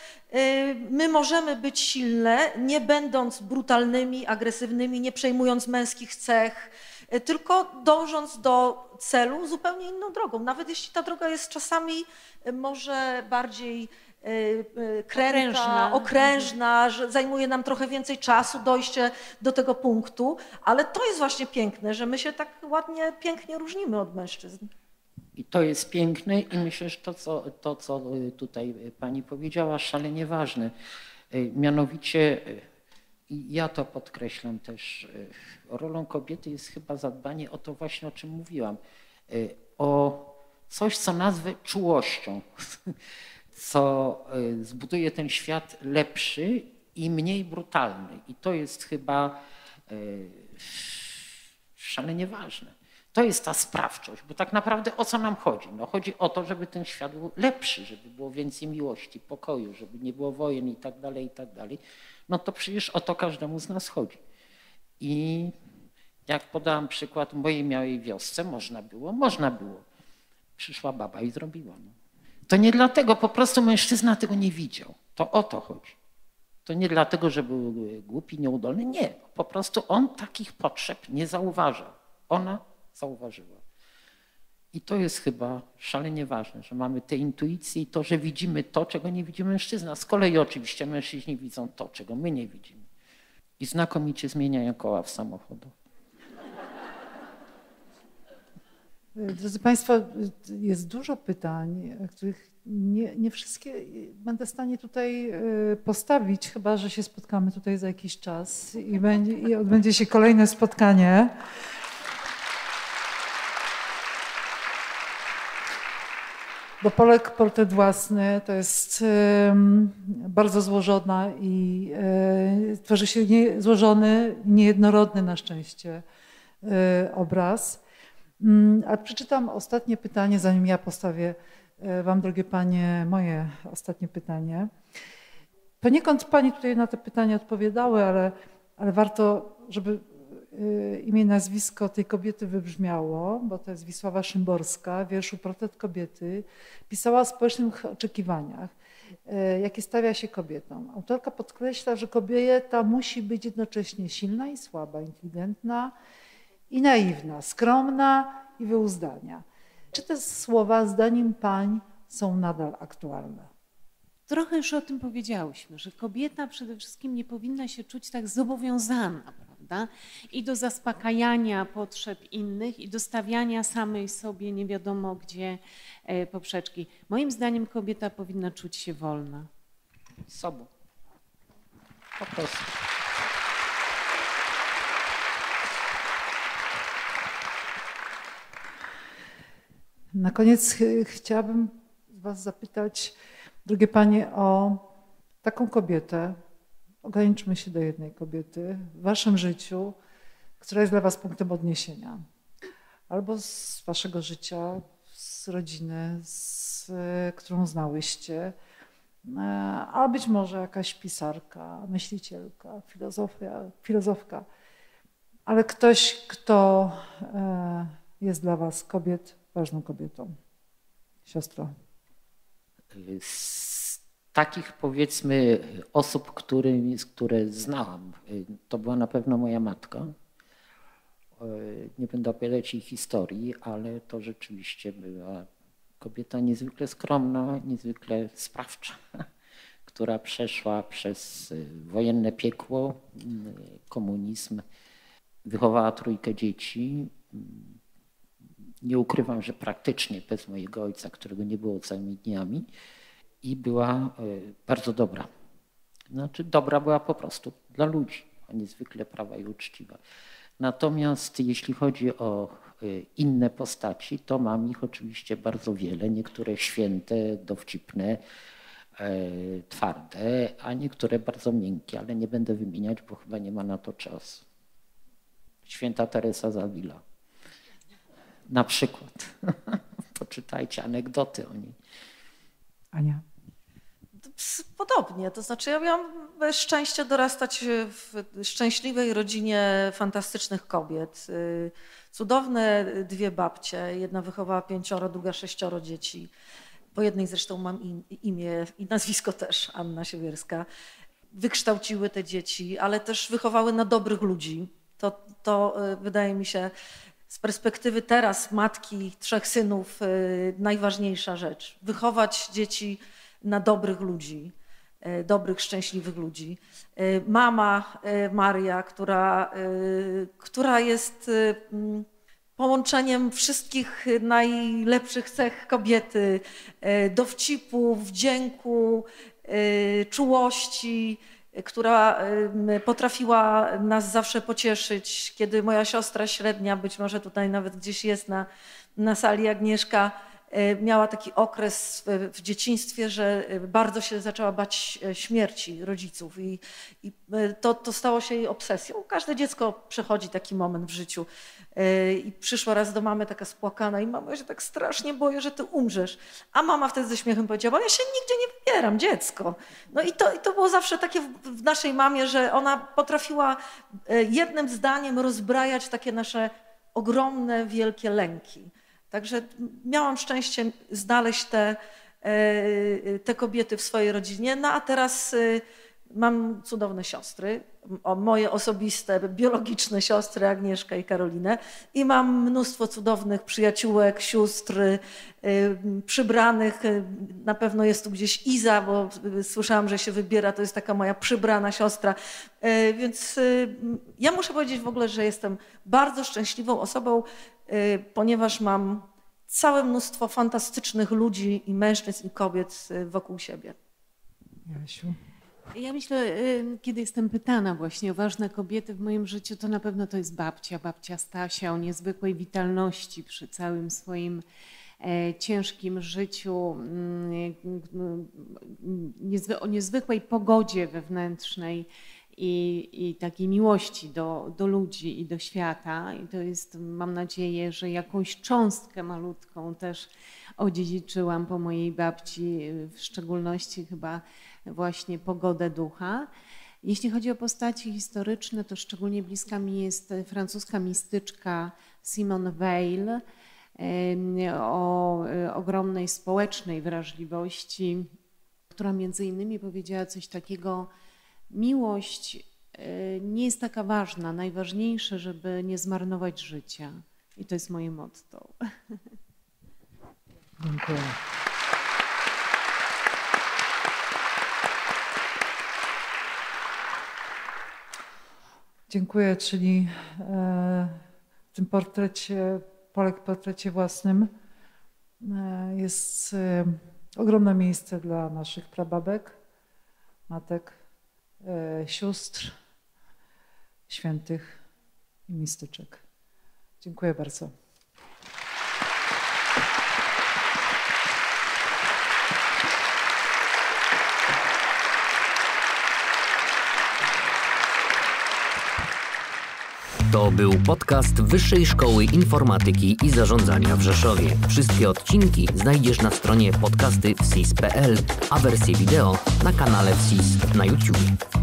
my możemy być silne, nie będąc brutalnymi, agresywnymi, nie przejmując męskich cech, tylko dążąc do celu zupełnie inną drogą. Nawet jeśli ta droga jest czasami może bardziej kręta, okrężna, że zajmuje nam trochę więcej czasu dojście do tego punktu, ale to jest właśnie piękne, że my się tak ładnie, pięknie różnimy od mężczyzn. I to jest piękne i myślę, że to, co tutaj pani powiedziała, szalenie ważne. Mianowicie, i ja to podkreślam też, rolą kobiety jest chyba zadbanie o to właśnie, o czym mówiłam, o coś, co nazwę czułością, co zbuduje ten świat lepszy i mniej brutalny. I to jest chyba szalenie ważne. To jest ta sprawczość, bo tak naprawdę o co nam chodzi? No, chodzi o to, żeby ten świat był lepszy, żeby było więcej miłości, pokoju, żeby nie było wojen i tak dalej, i tak dalej. No to przecież o to każdemu z nas chodzi. I jak podałam przykład mojej małej wiosce, można było. Przyszła baba i zrobiła. No. To nie dlatego, po prostu mężczyzna tego nie widział. To o to chodzi. To nie dlatego, że był głupi, nieudolny. Nie, po prostu on takich potrzeb nie zauważał. Ona zauważyła. I to jest chyba szalenie ważne, że mamy te intuicje i to, że widzimy to, czego nie widzi mężczyzna. Z kolei oczywiście mężczyźni widzą to, czego my nie widzimy. I znakomicie zmieniają koła w samochodach. Drodzy Państwo, jest dużo pytań, których nie wszystkie będę w stanie tutaj postawić, chyba że się spotkamy tutaj za jakiś czas i odbędzie się kolejne spotkanie. Bo portret własny to jest bardzo złożona i tworzy się złożony, niejednorodny na szczęście obraz. A przeczytam ostatnie pytanie, zanim ja postawię Wam, drogie Panie, moje ostatnie pytanie. Poniekąd Pani tutaj na te pytania odpowiadały, ale warto, żeby imię i nazwisko tej kobiety wybrzmiało, bo to jest Wisława Szymborska, w wierszu Portret kobiety, pisała o społecznych oczekiwaniach, jakie stawia się kobietom. Autorka podkreśla, że kobieta musi być jednocześnie silna i słaba, inteligentna i naiwna, skromna i wyuzdania. Czy te słowa, zdaniem pań, są nadal aktualne? Trochę już o tym powiedziałyśmy, że kobieta przede wszystkim nie powinna się czuć tak zobowiązana, prawda? I do zaspokajania potrzeb innych, i do stawiania samej sobie nie wiadomo gdzie poprzeczki. Moim zdaniem kobieta powinna czuć się wolna. Sobą. Po prostu. Na koniec chciałabym Was zapytać, drogie Panie, o taką kobietę, ograniczmy się do jednej kobiety w Waszym życiu, która jest dla Was punktem odniesienia. Albo z Waszego życia, z rodziny, którą znałyście, a być może jakaś pisarka, myślicielka, filozofka, ale ktoś, kto jest dla Was ważną kobietą. Siostro. Z takich, powiedzmy, osób, które znałam, to była na pewno moja matka. Nie będę opowiadać jej historii, ale to rzeczywiście była kobieta niezwykle skromna, niezwykle sprawcza, która przeszła przez wojenne piekło, komunizm, wychowała trójkę dzieci. Nie ukrywam, że praktycznie bez mojego ojca, którego nie było całymi dniami, i była bardzo dobra. Znaczy dobra była po prostu dla ludzi, a niezwykle prawa i uczciwa. Natomiast jeśli chodzi o inne postaci, to mam ich oczywiście bardzo wiele. Niektóre święte, dowcipne, twarde, a niektóre bardzo miękkie, ale nie będę wymieniać, bo chyba nie ma na to czasu. Święta Teresa z Avila. Na przykład. Poczytajcie anegdoty o niej. Ania. Podobnie, to znaczy ja miałam szczęście dorastać w szczęśliwej rodzinie fantastycznych kobiet. Cudowne dwie babcie, jedna wychowała 5, druga 6 dzieci. Po jednej zresztą mam imię i nazwisko też, Anna Siewierska. Wykształciły te dzieci, ale też wychowały na dobrych ludzi. To wydaje mi się z perspektywy teraz matki 3 synów najważniejsza rzecz. Wychować dzieci na dobrych ludzi, dobrych, szczęśliwych ludzi. Mama Maria, która jest połączeniem wszystkich najlepszych cech kobiety, dowcipu, wdzięku, czułości, która potrafiła nas zawsze pocieszyć. Kiedy moja siostra średnia, być może tutaj nawet gdzieś jest na sali Agnieszka, miała taki okres w dzieciństwie, że bardzo się zaczęła bać śmierci rodziców i to stało się jej obsesją. Każde dziecko przechodzi taki moment w życiu. I przyszła raz do mamy taka spłakana i mama, ja się tak strasznie boję, że ty umrzesz. A mama wtedy ze śmiechem powiedziała, ja się nigdzie nie wybieram, dziecko. No i to było zawsze takie w naszej mamie, że ona potrafiła jednym zdaniem rozbrajać takie nasze ogromne, wielkie lęki. Także miałam szczęście znaleźć te kobiety w swojej rodzinie, no a teraz mam cudowne siostry, moje osobiste, biologiczne siostry Agnieszkę i Karolinę i mam mnóstwo cudownych przyjaciółek, sióstr przybranych, na pewno jest tu gdzieś Iza, bo słyszałam, że się wybiera, to jest taka moja przybrana siostra, więc ja muszę powiedzieć w ogóle, że jestem bardzo szczęśliwą osobą, ponieważ mam całe mnóstwo fantastycznych ludzi i mężczyzn i kobiet wokół siebie. Jasiu. Ja myślę, kiedy jestem pytana właśnie o ważne kobiety w moim życiu, to na pewno to jest babcia Stasia, o niezwykłej witalności przy całym swoim ciężkim życiu, o niezwykłej pogodzie wewnętrznej i takiej miłości do ludzi i do świata. I to jest, mam nadzieję, że jakąś cząstkę malutką też odziedziczyłam po mojej babci, w szczególności chyba właśnie pogodę ducha. Jeśli chodzi o postaci historyczne, to szczególnie bliska mi jest francuska mistyczka Simone Weil o ogromnej społecznej wrażliwości, która między innymi powiedziała coś takiego: miłość nie jest taka ważna, najważniejsze, żeby nie zmarnować życia. I to jest moje motto. Dziękuję. Dziękuję, czyli w tym portrecie, Polek w portrecie własnym jest ogromne miejsce dla naszych prababek, matek, sióstr, świętych i mistyczek. Dziękuję bardzo. To był podcast Wyższej Szkoły Informatyki i Zarządzania w Rzeszowie. Wszystkie odcinki znajdziesz na stronie podcasty wsis.pl, a wersję wideo na kanale Wsis na YouTube.